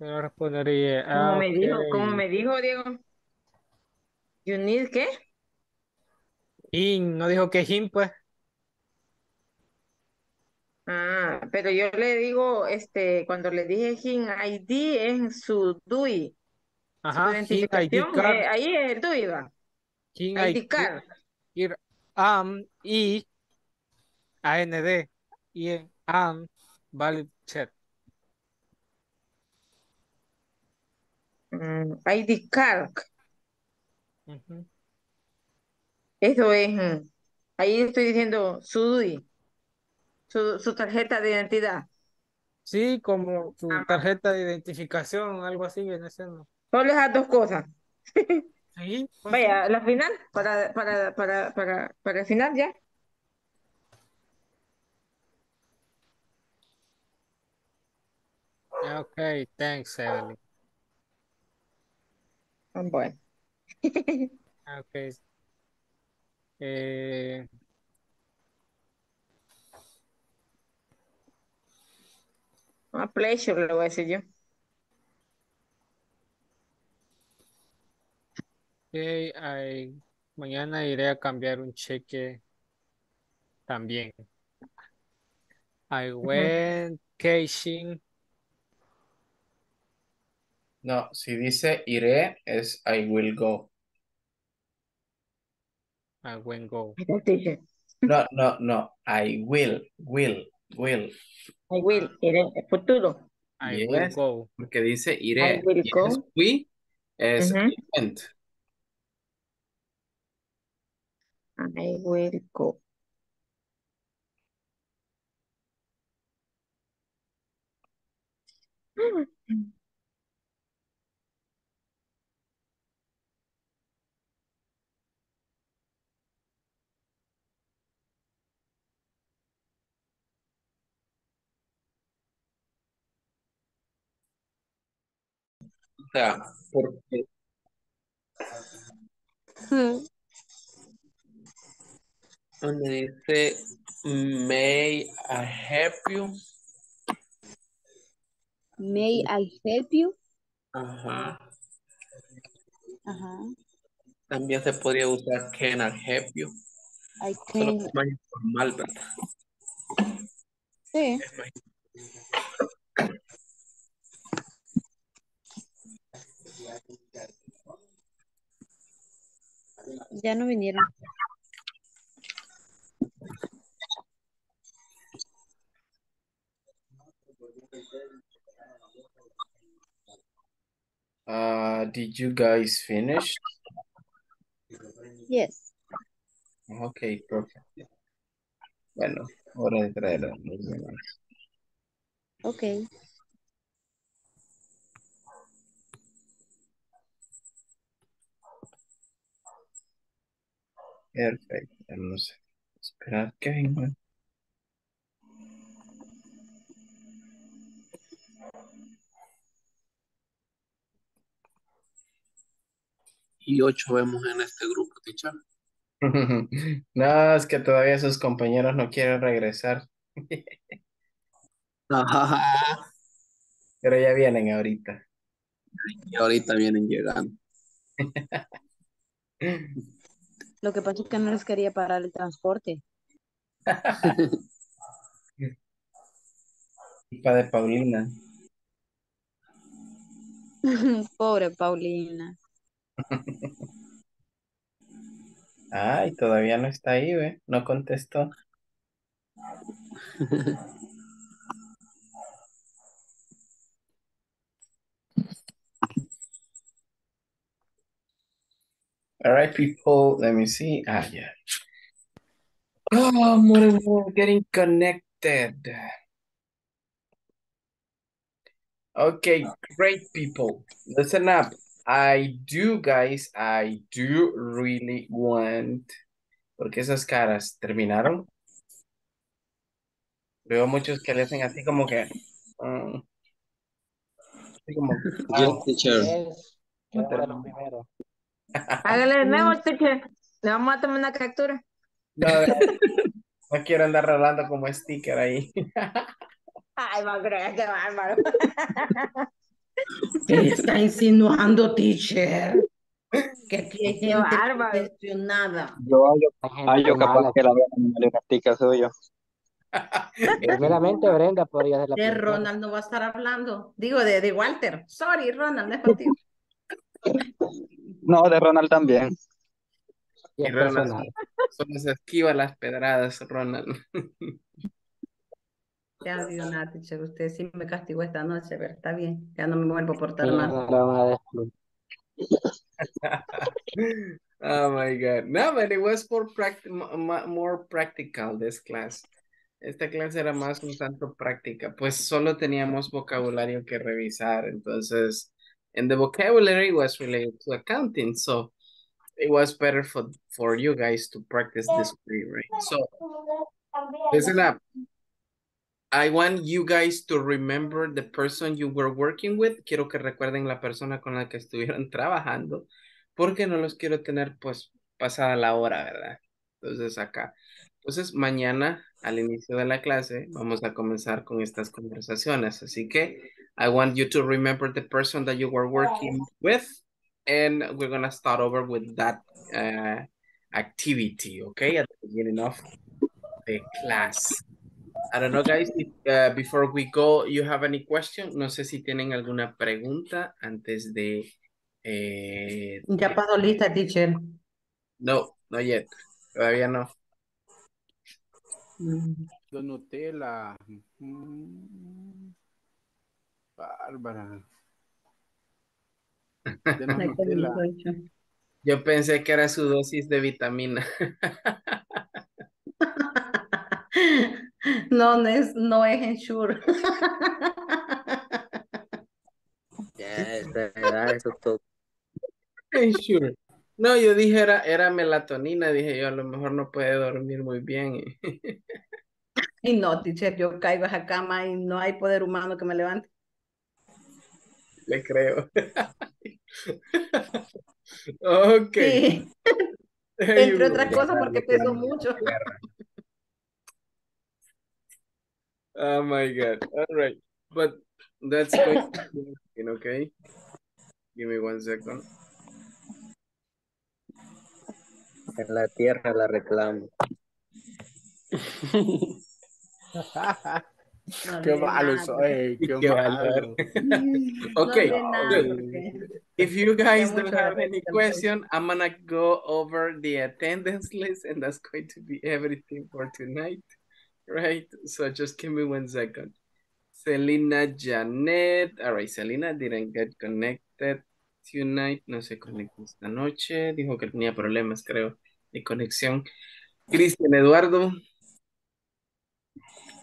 Yo respondería. ¿Cómo me dijo? ¿Cómo me dijo, Diego? You need, ¿qué? In, no dijo que him, pues. Ah, pero yo le digo, este, cuando le dije him I D en su D U I. Ajá, su identificación, him I D card. Eh, ahí es el D U I, va. Him I D card. Ir, am, I, A N D, I, am, valid check. Mm, I D card. Uh-huh. Eso es, ahí estoy diciendo su D U I, su, su tarjeta de identidad. Sí, como su ah. tarjeta de identificación, algo así viene siendo. Solo esas dos cosas. Sí, pues, vaya, la final, para, para, para, para, para el final ya. Ok, thanks, Evelyn. Bueno. Ok. Eh, a pleasure le voy a decir yo. Okay, I, mañana iré a cambiar un cheque también. I went cashing. No, si dice iré es I will go. I will go. No, no, no. I will, will, will. I will, iré, el futuro. I yes, will go. Porque dice iré. I will yes, go. We es uh-huh. event. I will go. Porque hmm. donde dice may I help you may I help you ajá ajá también se podría usar can I help you I can solo que es más informal, ¿verdad? Sí, es más informal. Ya no vinieron. Uh, did you guys finish? Yes. Okay, perfect. Bueno, hora de traer a los demás. Okay. Perfecto, vamos a esperar que vengan. Y ocho vemos en este grupo, teacher. No, es que todavía sus compañeros no quieren regresar. Pero ya vienen ahorita. Y ahorita vienen llegando. Lo que pasa es que no les quería parar el transporte. Culpa de Paulina. Pobre Paulina. Ay, todavía no está ahí, ¿ve? No contestó. All right, people, let me see. Ah, yeah. Oh, we're getting connected. Okay, great, people. Listen up. I do, guys, I do really want... Porque esas caras terminaron. Veo muchos que le hacen así como que... Um, así como... Oh, yes. Primero. Hágale de nuevo, teacher. Le vamos a tomar una captura. No, no quiero andar rolando como sticker ahí. Ay, va a creer que bárbaro. Ella está insinuando, teacher. Que aquí hay gente impresionada. Yo, yo, yo capaz que la vea en una sticker suyo. Primeramente, Brenda podría hacer la de pregunta. Ronald no va a estar hablando. Digo, de, de Walter. Sorry, Ronald, no es contigo. No, de Ronald también. Y Ronald, solo se esquiva las pedradas, Ronald. Ya digo nada, teacher. Usted sí me castigó esta noche, pero está bien. Ya no me vuelvo a portar mal. Oh my God. No, but it was more, pract more practical this class. Esta clase era más un tanto práctica. Pues solo teníamos vocabulario que revisar, entonces... And the vocabulary was related to accounting, so it was better for, for you guys to practice this way, right? So, listen up. I want you guys to remember the person you were working with. Quiero que recuerden la persona con la que estuvieron trabajando, porque no los quiero tener, pues, pasada la hora, ¿verdad? Entonces, acá. Entonces, mañana, al inicio de la clase, vamos a comenzar con estas conversaciones. Así que, I want you to remember the person that you were working with, and we're going to start over with that uh, activity, okay? At the beginning of the class. I don't know, guys, if, uh, before we go, you have any question? No sé si tienen alguna pregunta antes de... Eh, ya pasó lista, teacher. No, not yet. Todavía no. Yo noté la Bárbara. Yo, noté la... Yo pensé que era su dosis de vitamina. No, no es, no es ensure. Ya, eso todo. Ensure. No, yo dije era, era melatonina, dije yo, a lo mejor no puede dormir muy bien. Y no, teacher, yo caigo a esa cama y no hay poder humano que me levante. Le creo. Ok. Sí. Entre otras cosas porque peso mucho. Oh my God. All right. But that's going to be okay. Give me one second. En la tierra la reclamo. Qué malo soy, qué malo. Okay, if you guys don't have any question, I'm gonna go over the attendance list and that's going to be everything for tonight, right? So just give me one second. Celina Janet, all right, Celina didn't get connected. Tonight no se conectó esta noche. Dijo que tenía problemas, creo, de conexión. Christian Eduardo.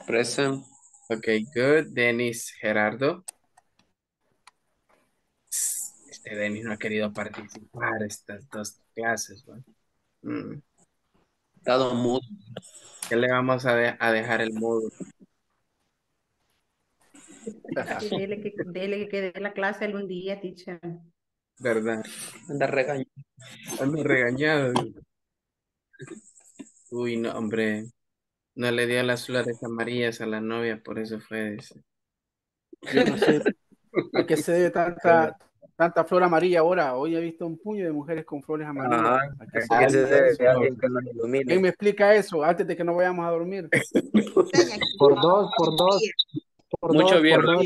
Present. Ok, good. Denis Gerardo. Este Denis no ha querido participar estas dos clases, ¿no? Mm. Dado mood. ¿Qué le vamos a, de a dejar el mood? Dele que, dele que quede la clase algún día, teacher. ¿Verdad? Anda regañado. Anda regañado. Uy, no, hombre. No le dio las flores amarillas a la novia, por eso fue ese. Yo no sé a qué se debe tanta, tanta flor amarilla ahora. Hoy he visto un puño de mujeres con flores amarillas. Ah, ¿a qué se a se debe eso? Debe que nos ilumine. ¿Quién me explica eso antes de que no vayamos a dormir? Por dos, por dos. Por mucho dos, bien. Dos.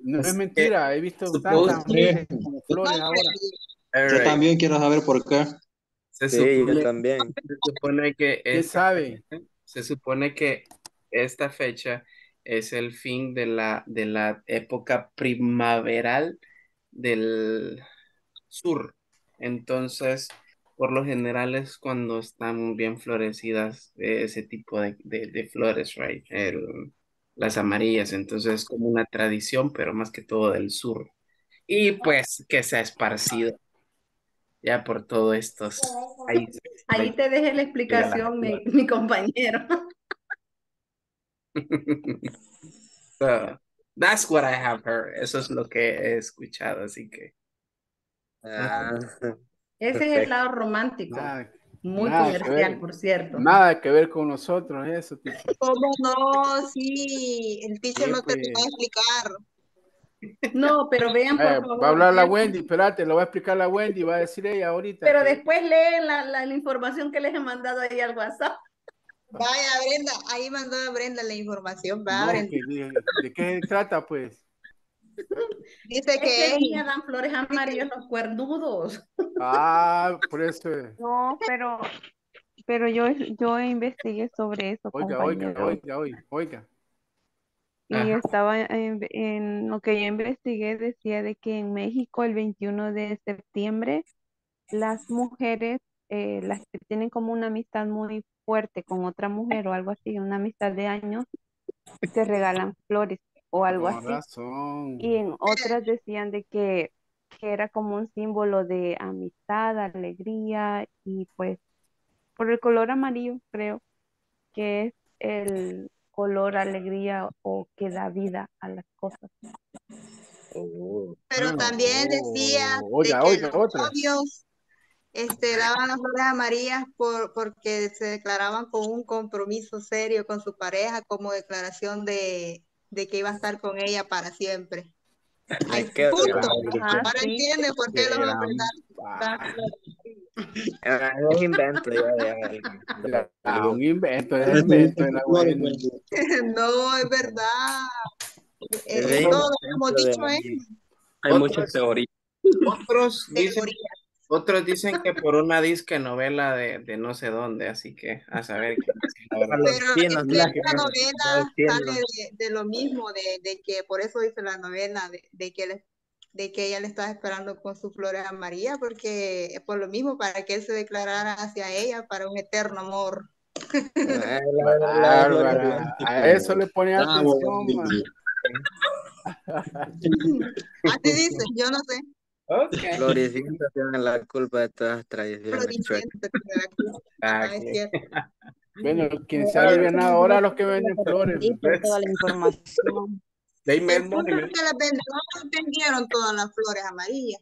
No es mentira, he visto tantas flores ahora. Yo también quiero saber por qué. Se sí, supone, yo también. Se supone que esta, ¿qué sabe? Se supone que esta fecha es el fin de la, de la época primaveral del sur. Entonces, por lo general es cuando están bien florecidas ese tipo de, de, de flores, right? El, las amarillas, entonces es como una tradición, pero más que todo del sur. Y pues que se ha esparcido ya por todos estos países. Ahí te dejé la explicación, la mi, mi compañero. So, that's what I have heard. Eso es lo que he escuchado, así que. Ah, ese perfecto. Es el lado romántico. Ah, muy nada comercial, ver, por cierto. Nada que ver con nosotros, eso. ¿Cómo no? Sí, el teacher sí, no te, pues, va a explicar. No, pero vean, por eh, favor. Va a hablar la Wendy, espérate, lo va a explicar la Wendy, va a decir ella ahorita. Pero que... después leen la, la, la información que les he mandado ahí al WhatsApp. Vaya, Brenda, ahí mandó a Brenda la información, va, no, Brenda. Que, ¿de qué trata, pues? Dice que este día dan flores amarillas los cuernudos. Ah, por eso. No, pero pero yo, yo investigué sobre eso. Oiga, compañero. oiga, oiga, oiga. Y ajá, estaba en, en lo que yo investigué, decía de que en México el veintiuno de septiembre las mujeres, eh, las que tienen como una amistad muy fuerte con otra mujer o algo así, una amistad de años, se regalan flores o algo así. Razón. Y en otras decían de que, que era como un símbolo de amistad, alegría, y pues por el color amarillo creo que es el color alegría o que da vida a las cosas. Oh, pero también decía oh, oiga, de que oiga, los novios este, daban las flores amarillas por, porque se declaraban con un compromiso serio con su pareja como declaración de de que iba a estar con ella para siempre. Ay, punto. Ahora entiende por qué lo van a presentar. Es un invento. Es un invento. Es un invento. No, es verdad. Todos hemos dicho eso. Hay muchas teorías. Otros dicen, otros dicen que por una disque novela de, de no sé dónde, así que a saber qué. Pero cien, es que la novela sale de, de lo mismo, de, de que por eso dice la novela, de, de, que le, de que ella le estaba esperando con sus flores amarillas, porque es por lo mismo, para que él se declarara hacia ella para un eterno amor. La, la, la, la, la, a eso le ponía ah, atención. Así dice, yo no sé. Okay. Floricienta tiene la culpa de todas las tradiciones. Floricienta tiene la culpa. Ah, no, es cierto. Bueno, quien sabe bien ahora los que venden flores. Toda la información. De inventaron que las vendedoras vendieron todas las flores amarillas.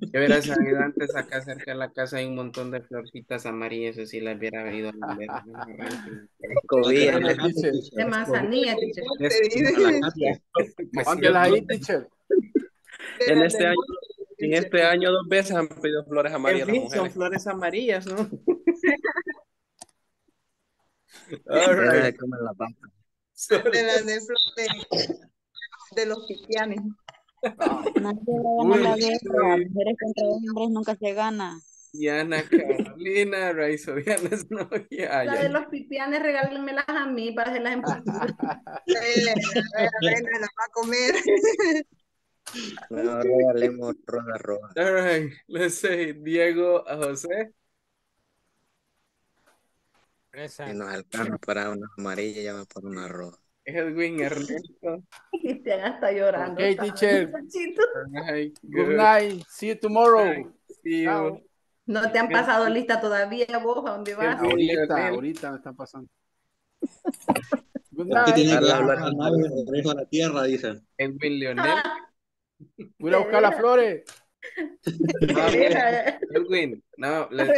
Yo hubiera sabido antes, acá cerca de la casa hay un montón de florcitas amarillas, así las hubiera venido a vender. De manzanilla, teacher. ¿Dónde las hay, teacher? En este año, en este año dos veces han pedido flores amarillas. En fin, son flores amarillas, ¿no? All right. De, de la de, de, de los cristianos. Hombres nunca se gana. Diana Carolina, Raizo, Diana es novia. La de los pipianes, regálenmelas a mí para hacerlas en. La va a comer. No, regalemos ronda roja. All right, let's say Diego a José. Que nos alcanza para una amarilla, ya va por una roja. Edwin Ernesto. Cristian está llorando. Okay, teacher. Good night. Good night. See you tomorrow. See you. No te han pasado lista todavía vos, ¿a dónde vas? Ahorita, ahorita me están pasando. Good night. Tiene que hablar al mar, regreso a la tierra, dicen. Edwin Leonel. Voy a buscar las flores. Edwin, no, les...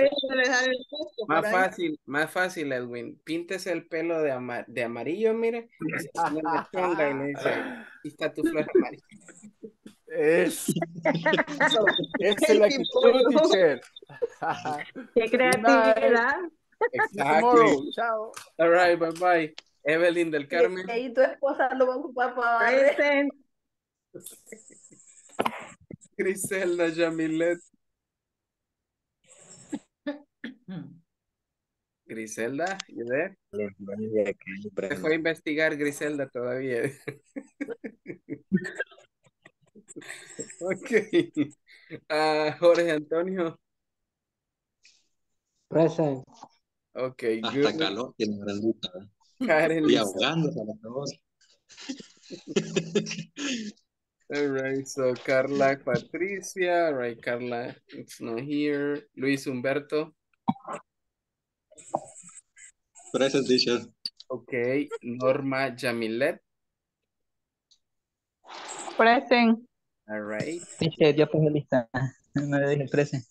más fácil, más fácil, Edwin. Píntese el pelo de, ama de amarillo, mire. Y está tu flor amarilla. Es, es la actitud, teacher. Qué creatividad. Exacto. Chao. All right, bye bye. Evelyn del Carmen. Y ahí tu esposa lo va a ocupar para present. Griselda Yamileth. Griselda, ¿y de? Se fue a investigar Griselda todavía. Ok. Uh, Jorge Antonio. Present. Ok. Hasta calor tiene granduta. Karen. Estoy ahogando a los dos. All right, so Carla Patricia, right, Carla, it's not here. Luis Humberto. Present, teacher. Okay, Norma Jamilet. Present. All right. Teacher, yo puse lista. No le dije present.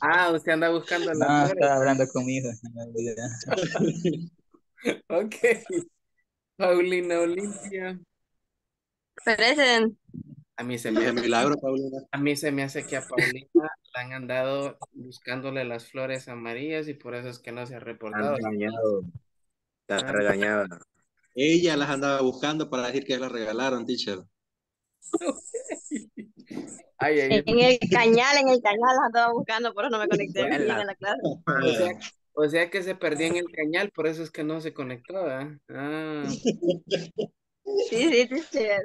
Ah, usted anda buscando la no, estaba hablando conmigo. Ok. Paulina Olimpia. Present. A mí se me hace milagro, Paulina. A mí se me hace que a Paulina la han andado buscándole las flores amarillas y por eso es que no se ha reportado. Está regañado. Está regañada. Ella las andaba buscando para decir que la regalaron, teacher. Okay. Ay, ay, en el cañal, en el cañal las andaba buscando, por eso no me conecté bien en la clase. O sea, O sea que se perdía en el cañal, por eso es que no se conectó, ¿eh? Ah. Sí, sí, teacher.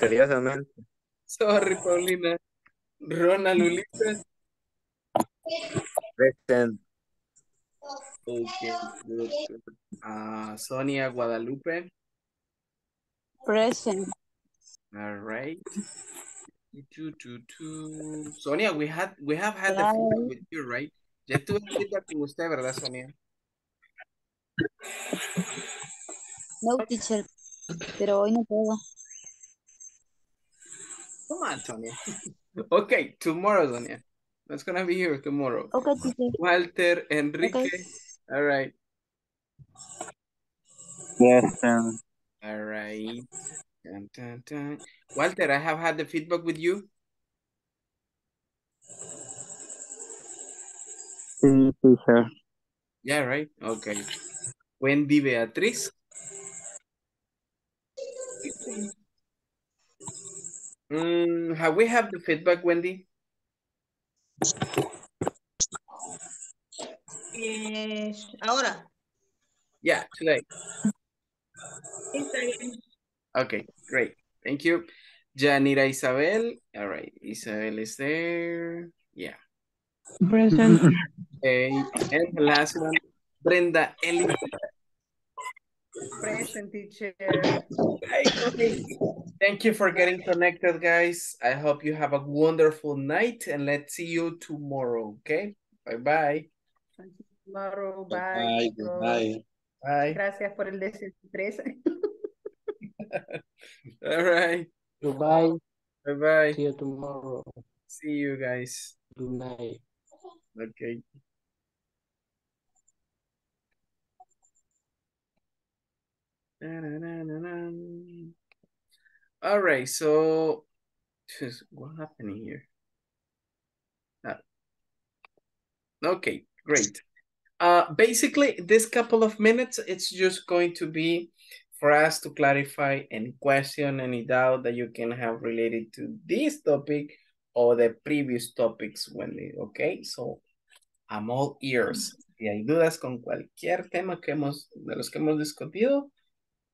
Curiosamente. Sorry, Paulina. Ronald Ulises. Present. Okay, good, good. Uh, Sonia Guadalupe. Present. All right. Two, two, two. Sonia, we had we have had the feedback with you, right? Ya tuve cita con usted, ¿verdad, Sonia? No, teacher, pero hoy no puedo. Come on, Sonia. Okay, tomorrow, Sonia. That's gonna be here tomorrow. Okay, teacher. Walter Enrique. Okay. All right. Yes, um. All right. Dun, dun, dun. Walter, I have had the feedback with you. Sí, teacher. Yeah, right. Okay. Wendy Beatriz. Mm, have we have the feedback, Wendy? Yes. Ahora. Yeah, today. Okay, great. Thank you. Janira Isabel. All right. Isabel is there. Yeah. Present. Okay. And the last one, Brenda Elizabeth. Present, teacher. Okay. Thank you for getting connected, guys. I hope you have a wonderful night and let's see you tomorrow. Okay. Bye-bye. Tomorrow. Bye. Bye. Bye. Gracias por el desestrés. All right. Goodbye. Bye-bye. See you tomorrow. See you guys. Good night. Okay. Na, na, na, na, na. All right, so just what happened here? Uh, okay, great. Uh, basically, this couple of minutes, it's just going to be for us to clarify any question, any doubt that you can have related to this topic or the previous topics, Wendy, okay? So I'm all ears. si hay dudas con cualquier tema que hemos, de los que hemos discutido,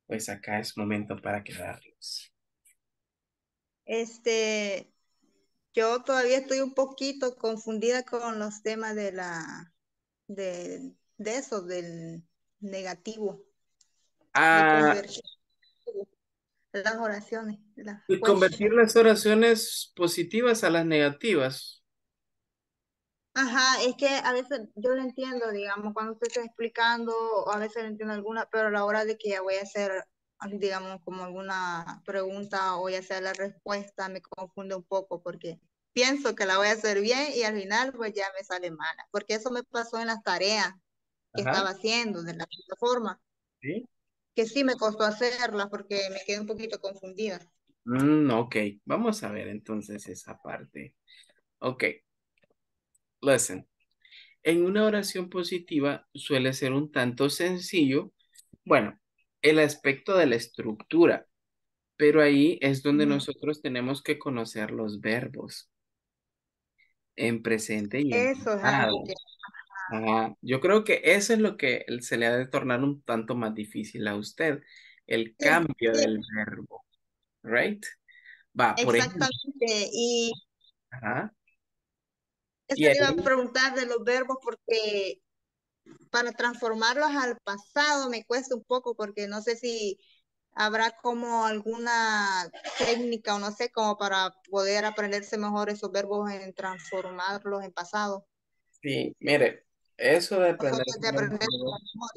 pues acá es momento para quedarlos. Este, yo todavía estoy un poquito confundida con los temas de la, de, de eso, del negativo. Ah. Las oraciones. Las y convertir las oraciones positivas a las negativas. Ajá, es que a veces yo lo entiendo, digamos, cuando usted está explicando, a veces lo entiendo alguna, pero a la hora de que ya voy a hacer, digamos, como alguna pregunta o ya sea la respuesta, me confunde un poco porque pienso que la voy a hacer bien y al final pues ya me sale mala, porque eso me pasó en las tareas que Ajá. estaba haciendo de la plataforma. Sí. Que sí me costó hacerlas porque me quedé un poquito confundida. Mm, ok, vamos a ver entonces esa parte. Ok. Listen. En una oración positiva suele ser un tanto sencillo, bueno, el aspecto de la estructura, pero ahí es donde mm. nosotros tenemos que conocer los verbos en presente y en eso pasado. Es Ajá. Yo creo que eso es lo que se le ha de tornar un tanto más difícil a usted, el cambio sí. del verbo, right? Va, por ejemplo. Exactamente, y Ajá. eso y ahí... iba a preguntar de los verbos porque para transformarlos al pasado me cuesta un poco porque no sé si habrá como alguna técnica o no sé, como para poder aprenderse mejor esos verbos en transformarlos en pasado. Sí, mire. Eso de, aprender de aprenderse los verbos,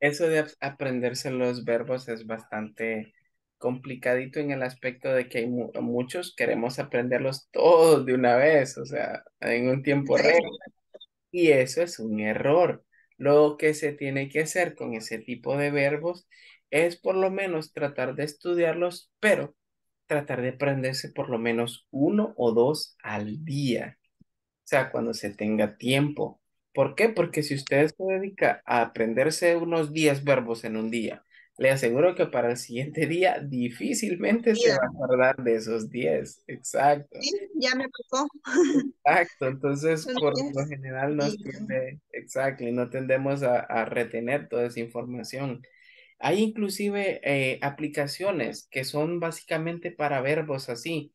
eso de aprenderse los verbos es bastante complicadito en el aspecto de que hay mu muchos queremos aprenderlos todos de una vez, o sea, en un tiempo récord. Y eso es un error. Lo que se tiene que hacer con ese tipo de verbos es por lo menos tratar de estudiarlos, pero tratar de aprenderse por lo menos uno o dos al día. O sea, cuando se tenga tiempo. ¿Por qué? Porque si usted se dedica a aprenderse unos diez verbos en un día, le aseguro que para el siguiente día difícilmente sí, se va a acordar de esos diez. Exacto. Sí, ya me pasó. Exacto. Entonces, por lo general, nos tiende, exacto, y no tendemos a, a retener toda esa información. Hay inclusive eh, aplicaciones que son básicamente para verbos así,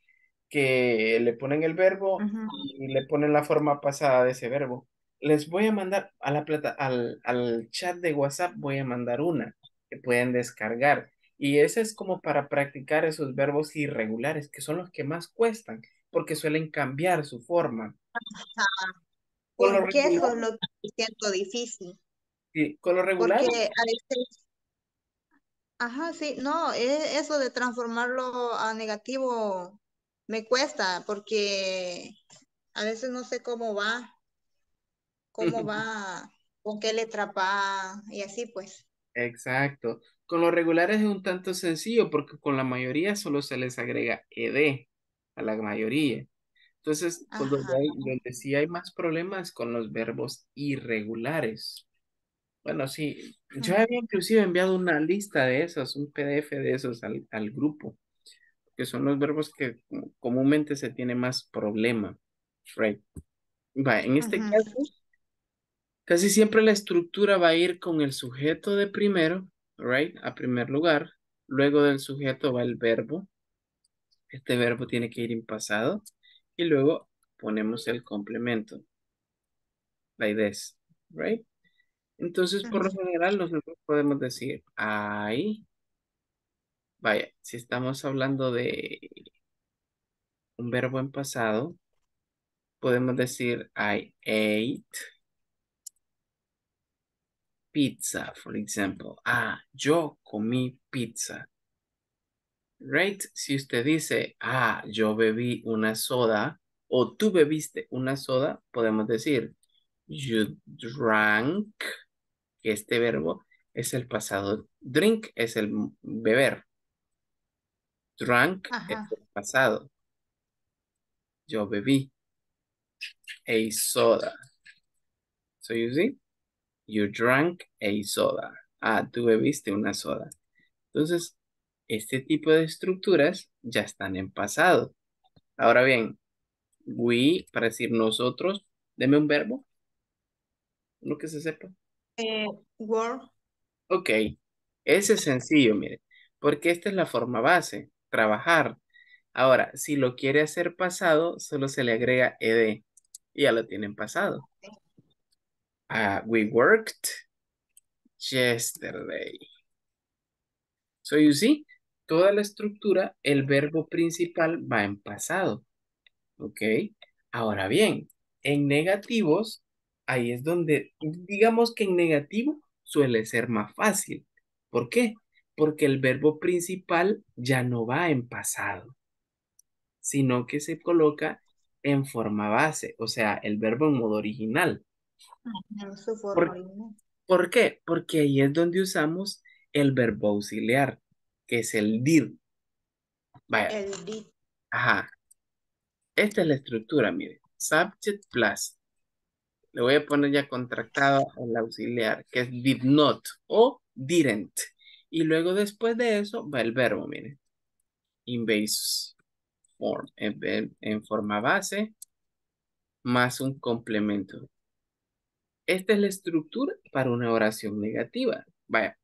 que le ponen el verbo uh-huh. y le ponen la forma pasada de ese verbo. Les voy a mandar a la plata, al, al chat de WhatsApp, voy a mandar una que pueden descargar. Y esa es como para practicar esos verbos irregulares, que son los que más cuestan, porque suelen cambiar su forma. Ajá. Con ¿Por qué regular, son lo que siento difícil? Sí, con lo regular. Porque a veces... Ajá, sí, no, es eso de transformarlo a negativo me cuesta, porque a veces no sé cómo va. ¿Cómo va? ¿Con qué letra va? Y así pues. Exacto. Con los regulares es un tanto sencillo porque con la mayoría solo se les agrega E D a la mayoría. Entonces, pues donde, hay, donde sí hay más problemas con los verbos irregulares. Bueno, sí. Yo Ajá. había inclusive enviado una lista de esos, un P D F de esos al, al grupo, que son los verbos que comúnmente se tiene más problema. Right. Va, en este Ajá. caso... Casi siempre la estructura va a ir con el sujeto de primero, right, a primer lugar. Luego del sujeto va el verbo. Este verbo tiene que ir en pasado. Y luego ponemos el complemento. Like this, right? Entonces, por lo general, nosotros podemos decir, ay, vaya, si estamos hablando de un verbo en pasado, podemos decir, I ate pizza, for example. Ah, yo comí pizza. Right? Si usted dice, ah, yo bebí una soda, o tú bebiste una soda, podemos decir, you drank. Este verbo es el pasado. Drink es el beber. Drank Ajá. es el pasado. Yo bebí a soda. So you see? You drank a soda. Ah, tú bebiste una soda. Entonces, este tipo de estructuras ya están en pasado. Ahora bien, we, para decir nosotros, deme un verbo. lo que se sepa. Eh, Word. Ok, ese es sencillo, mire, porque esta es la forma base, trabajar. Ahora, si lo quiere hacer pasado, solo se le agrega ed, y ya lo tienen pasado. Uh, we worked yesterday. So you see, toda la estructura, el verbo principal va en pasado. Ok, ahora bien, en negativos, ahí es donde, digamos que en negativo suele ser más fácil. ¿Por qué? Porque el verbo principal ya no va en pasado, sino que se coloca en forma base, o sea, el verbo en modo original. No, su forma ¿Por, original. ¿Por qué? Porque ahí es donde usamos el verbo auxiliar, que es el did. Vaya. El did. Ajá. Esta es la estructura, mire. Subject plus. Le voy a poner ya contractado el auxiliar, que es did not o didn't. Y luego después de eso va el verbo, mire. In base form, en, en forma base, más un complemento. Esta es la estructura para una oración negativa. Vaya.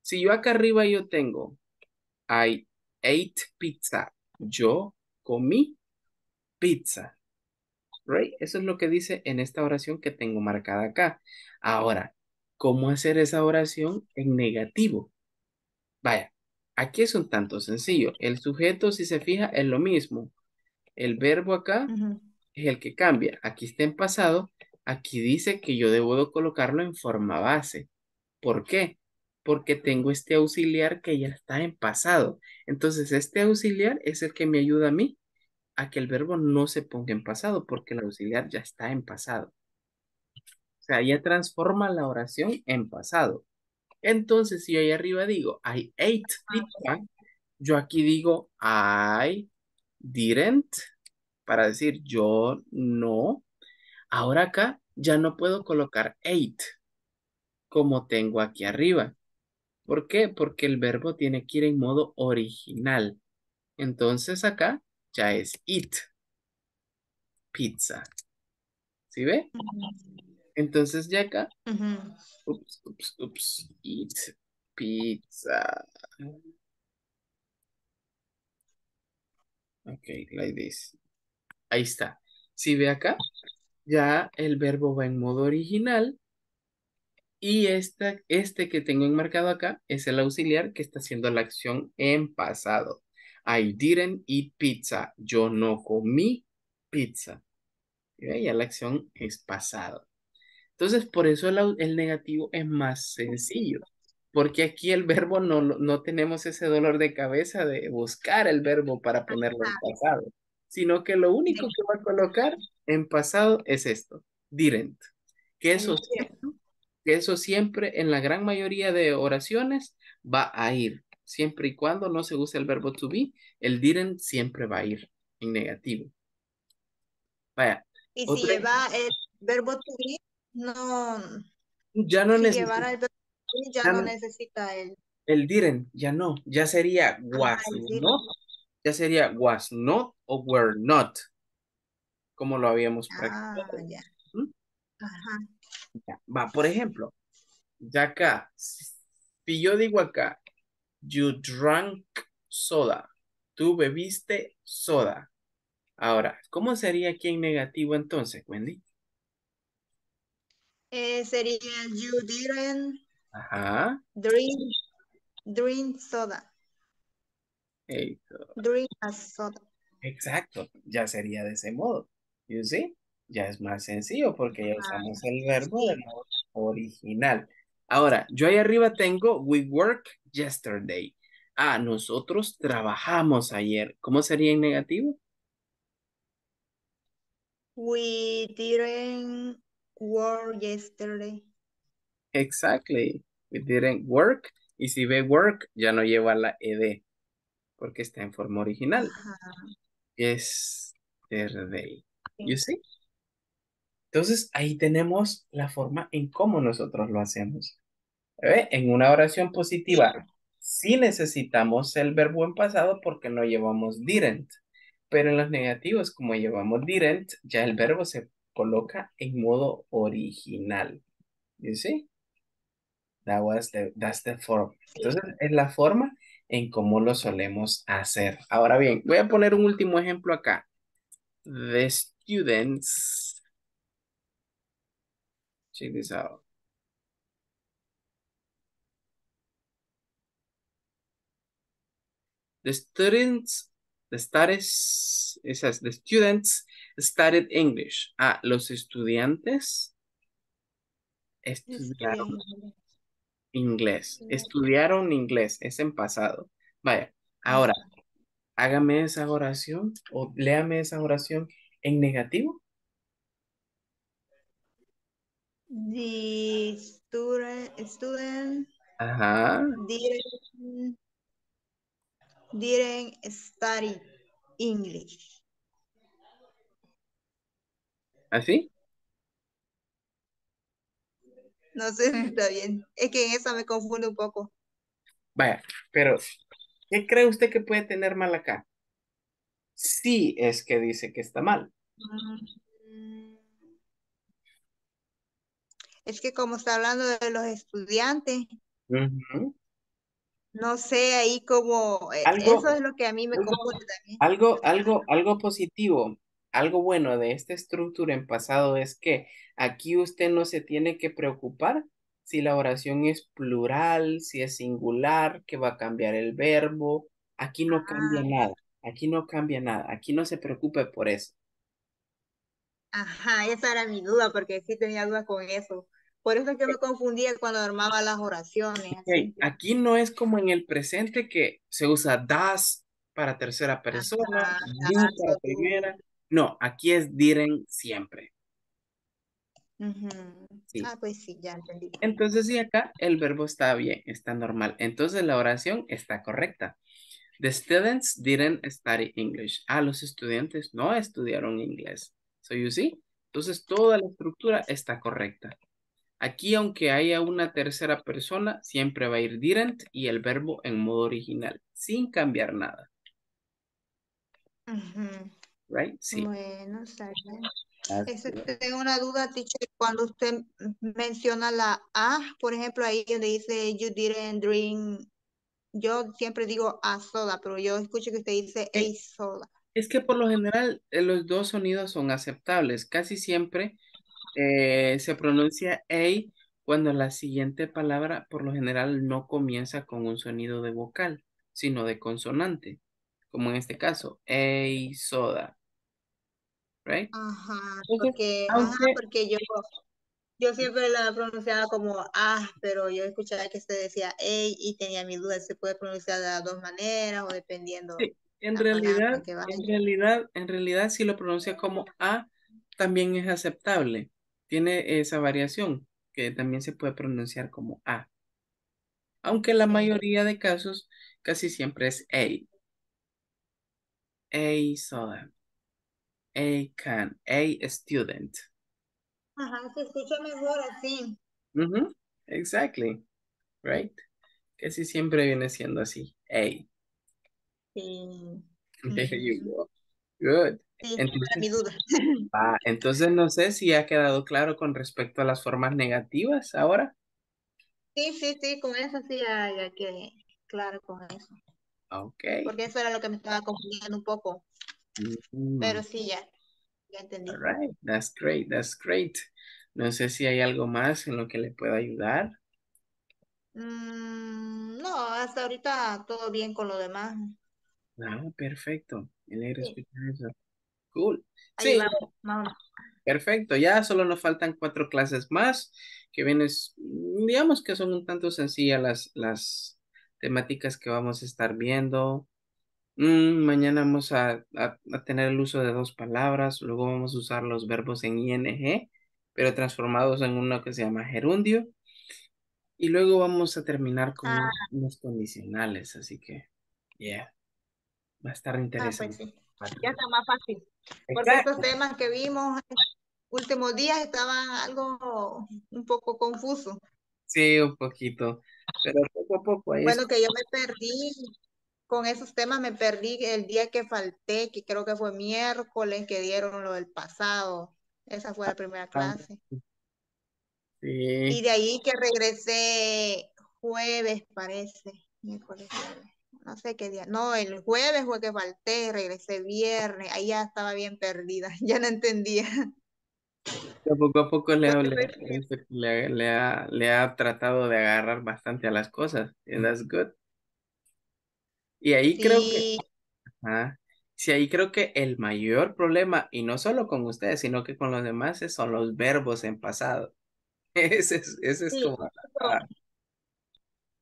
Si yo acá arriba yo tengo, I ate pizza. Yo comí pizza. Right? Eso es lo que dice en esta oración que tengo marcada acá. Ahora, ¿cómo hacer esa oración en negativo? Vaya, aquí es un tanto sencillo. El sujeto, si se fija, es lo mismo. El verbo acá uh-huh. es el que cambia. Aquí está en pasado. Aquí dice que yo debo de colocarlo en forma base. ¿Por qué? Porque tengo este auxiliar que ya está en pasado. Entonces, este auxiliar es el que me ayuda a mí a que el verbo no se ponga en pasado, porque el auxiliar ya está en pasado. O sea, ya transforma la oración en pasado. Entonces, si yo ahí arriba digo, I ate pizza, yo aquí digo, I didn't, para decir yo no. Ahora acá ya no puedo colocar ate, como tengo aquí arriba. ¿Por qué? Porque el verbo tiene que ir en modo original. Entonces acá ya es eat, pizza. ¿Sí ve? Entonces ya acá, uh-huh. ups, ups, ups, eat, pizza. Ok, like this. Ahí está. ¿Sí ve acá? Ya el verbo va en modo original y esta, este que tengo enmarcado acá es el auxiliar que está haciendo la acción en pasado. I didn't eat pizza. Yo no comí pizza. ¿Sí? Ya la acción es pasado. Entonces, por eso el, el negativo es más sencillo. Porque aquí el verbo no, no tenemos ese dolor de cabeza de buscar el verbo para ponerlo en pasado. Sino que lo único que va a colocar en pasado es esto. Didn't. Que eso, que eso siempre en la gran mayoría de oraciones va a ir. Siempre y cuando no se use el verbo to be, el didn't siempre va a ir en negativo. Vaya. Y otra... si lleva el verbo to be, no... Ya no si necesita. El verbo to be, ya ya no, no necesita el... El didn't, ya no. Ya sería was ah, not. Ya sería was not o were not. Como lo habíamos practicado. Ah, ya. ¿Mm? Ajá. Ya. Va, por ejemplo, ya acá. Si yo digo acá, you drank soda. Tú bebiste soda. Ahora, ¿cómo sería aquí en negativo entonces, Wendy? Eh, sería you didn't Ajá. drink, drink soda. Hey, so. Drink a soda. Exacto. Ya sería de ese modo. You see? Ya es más sencillo porque ya usamos el verbo sí. de modo original. Ahora, yo ahí arriba tengo we work yesterday. Ah, nosotros trabajamos ayer. ¿Cómo sería en negativo? We didn't work yesterday. Exactly. We didn't work. Y si ve work, ya no lleva la ed. Porque está en forma original. Uh-huh. Yesterday. Okay. You see? Entonces, ahí tenemos la forma en cómo nosotros lo hacemos. ¿Eh? En una oración positiva, sí necesitamos el verbo en pasado porque no llevamos didn't. Pero en los negativos, como llevamos didn't, ya el verbo se coloca en modo original. You see? That was the, that's the form. Entonces, es la forma en cómo lo solemos hacer. Ahora bien, voy a poner un último ejemplo acá. The students. Check this out. The students, the studies, it says the students studied English. Ah, los estudiantes estudiaron inglés. Estudiaron inglés, es en pasado. Vaya, ahora, hágame esa oración o léame esa oración en negativo. The student, student Ajá. Didn't, didn't study English. ¿Así? No sé si está bien. Es que en esa me confundo un poco. Vaya, pero ¿qué cree usted que puede tener mal acá? Sí es que dice que está mal. Es que como está hablando de los estudiantes, uh-huh. no sé ahí como... Algo, eso es lo que a mí me algo, confunde también. Algo, algo, algo positivo. Algo bueno de esta estructura en pasado es que aquí usted no se tiene que preocupar si la oración es plural, si es singular, que va a cambiar el verbo. Aquí no ah. cambia nada, aquí no cambia nada, aquí no se preocupe por eso. Ajá, esa era mi duda porque sí tenía dudas con eso. Por eso es que me confundía cuando armaba las oraciones. Okay. Aquí no es como en el presente que se usa das para tercera persona, Ajá, para tú. primera. No, aquí es didn't siempre. Uh-huh. sí. Ah, pues sí, ya entendí. Entonces sí, acá el verbo está bien, está normal. Entonces la oración está correcta. The students didn't study English. Ah, los estudiantes no estudiaron inglés. So you see? Entonces toda la estructura está correcta. Aquí aunque haya una tercera persona, siempre va a ir didn't y el verbo en modo original, sin cambiar nada. Uh-huh. Right? Sí. Bueno, Sara. Eso, tengo una duda, teacher, cuando usted menciona la A, por ejemplo, ahí donde dice you didn't drink, yo siempre digo a soda, pero yo escucho que usted dice a soda. Es que por lo general los dos sonidos son aceptables, casi siempre eh, se pronuncia a cuando la siguiente palabra por lo general no comienza con un sonido de vocal, sino de consonante. Como en este caso, ey, soda. Right? Ajá, entonces, porque, aunque, ajá, porque yo, yo siempre la pronunciaba como ah, pero yo escuchaba que se decía ey y tenía mi duda, se puede pronunciar de las dos maneras o dependiendo. Sí. En realidad, en realidad, en realidad si lo pronuncia como a, también es aceptable. Tiene esa variación que también se puede pronunciar como a. Aunque la mayoría de casos casi siempre es ey. A soda, a can, a student. Ajá, se escucha mejor así. Uh-huh. Exactly, right? Que si siempre viene siendo así, a. Sí. There you go. Good. Sí, entonces, para mi duda. Ah, entonces no sé si ha quedado claro con respecto a las formas negativas ahora. Sí, sí, sí, con eso sí ya, ya quedé claro con eso. Okay. Porque eso era lo que me estaba confundiendo un poco. Mm-hmm. Pero sí, ya, ya entendí. All right, that's great, that's great. No sé si hay algo más en lo que le pueda ayudar. Mm, no, hasta ahorita todo bien con lo demás. Ah, perfecto. Me alegra sí. escuchar eso. Cool. Ahí sí. Vamos, vamos. Perfecto, ya solo nos faltan cuatro clases más que vienen, digamos que son un tanto sencillas las, las temáticas que vamos a estar viendo. Mm, mañana vamos a, a, a tener el uso de dos palabras. Luego vamos a usar los verbos en ing, pero transformados en uno que se llama gerundio. Y luego vamos a terminar con ah. unos condicionales. Así que, yeah. Va a estar interesante. Ah, pues sí. Ya está más fácil. Exacto. Porque estos temas que vimos en los últimos días estaban algo un poco confusos. Sí, un poquito. Pero poco a poco ahí bueno, está. Que yo me perdí con esos temas, me perdí el día que falté, que creo que fue miércoles, que dieron lo del pasado. Esa fue la primera clase. Sí, Sí. Y de ahí que regresé jueves, parece, miércoles, jueves. No sé qué día. No, el jueves fue que falté, regresé viernes. Ahí ya estaba bien perdida, ya no entendía. Poco a poco Leo le, le, le, ha, le ha tratado de agarrar bastante a las cosas. And that's good. Y ahí sí. creo que... Ajá. Sí, ahí creo que el mayor problema, y no solo con ustedes, sino que con los demás, son los verbos en pasado. Ese es, ese es sí, como... La,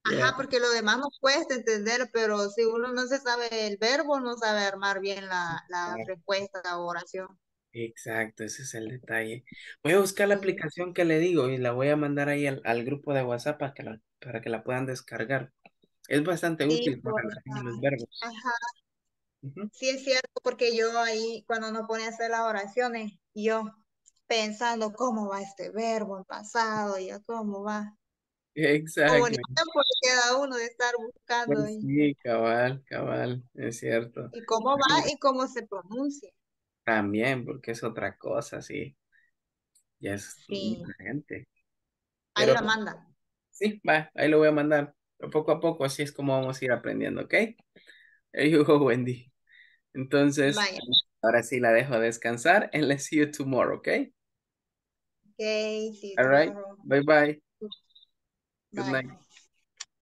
Ajá, yeah. porque lo demás nos cuesta entender, pero si uno no se sabe el verbo, no sabe armar bien la, la yeah. respuesta, la oración. Exacto, ese es el detalle. Voy a buscar la sí. aplicación que le digo y la voy a mandar ahí al, al grupo de WhatsApp para que, la, para que la puedan descargar. Es bastante sí, útil para pues, los verbos. Ajá. Uh -huh. Sí, es cierto, porque yo ahí, cuando nos pone a hacer las oraciones, yo pensando cómo va este verbo en pasado, y cómo va. Exacto. Bonito porque queda uno de estar buscando. Pues sí, cabal, cabal, es cierto. Y cómo va sí. y cómo se pronuncia. También, porque es otra cosa, sí. Ya es sí. diferente. Ahí Pero, la manda. Sí, va, ahí lo voy a mandar. Pero poco a poco, así es como vamos a ir aprendiendo, ¿ok? There you go, Wendy. Entonces, Bye. ahora sí la dejo descansar and let's see you tomorrow, ¿ok? Ok, see you All tomorrow. Right, bye bye. Good night.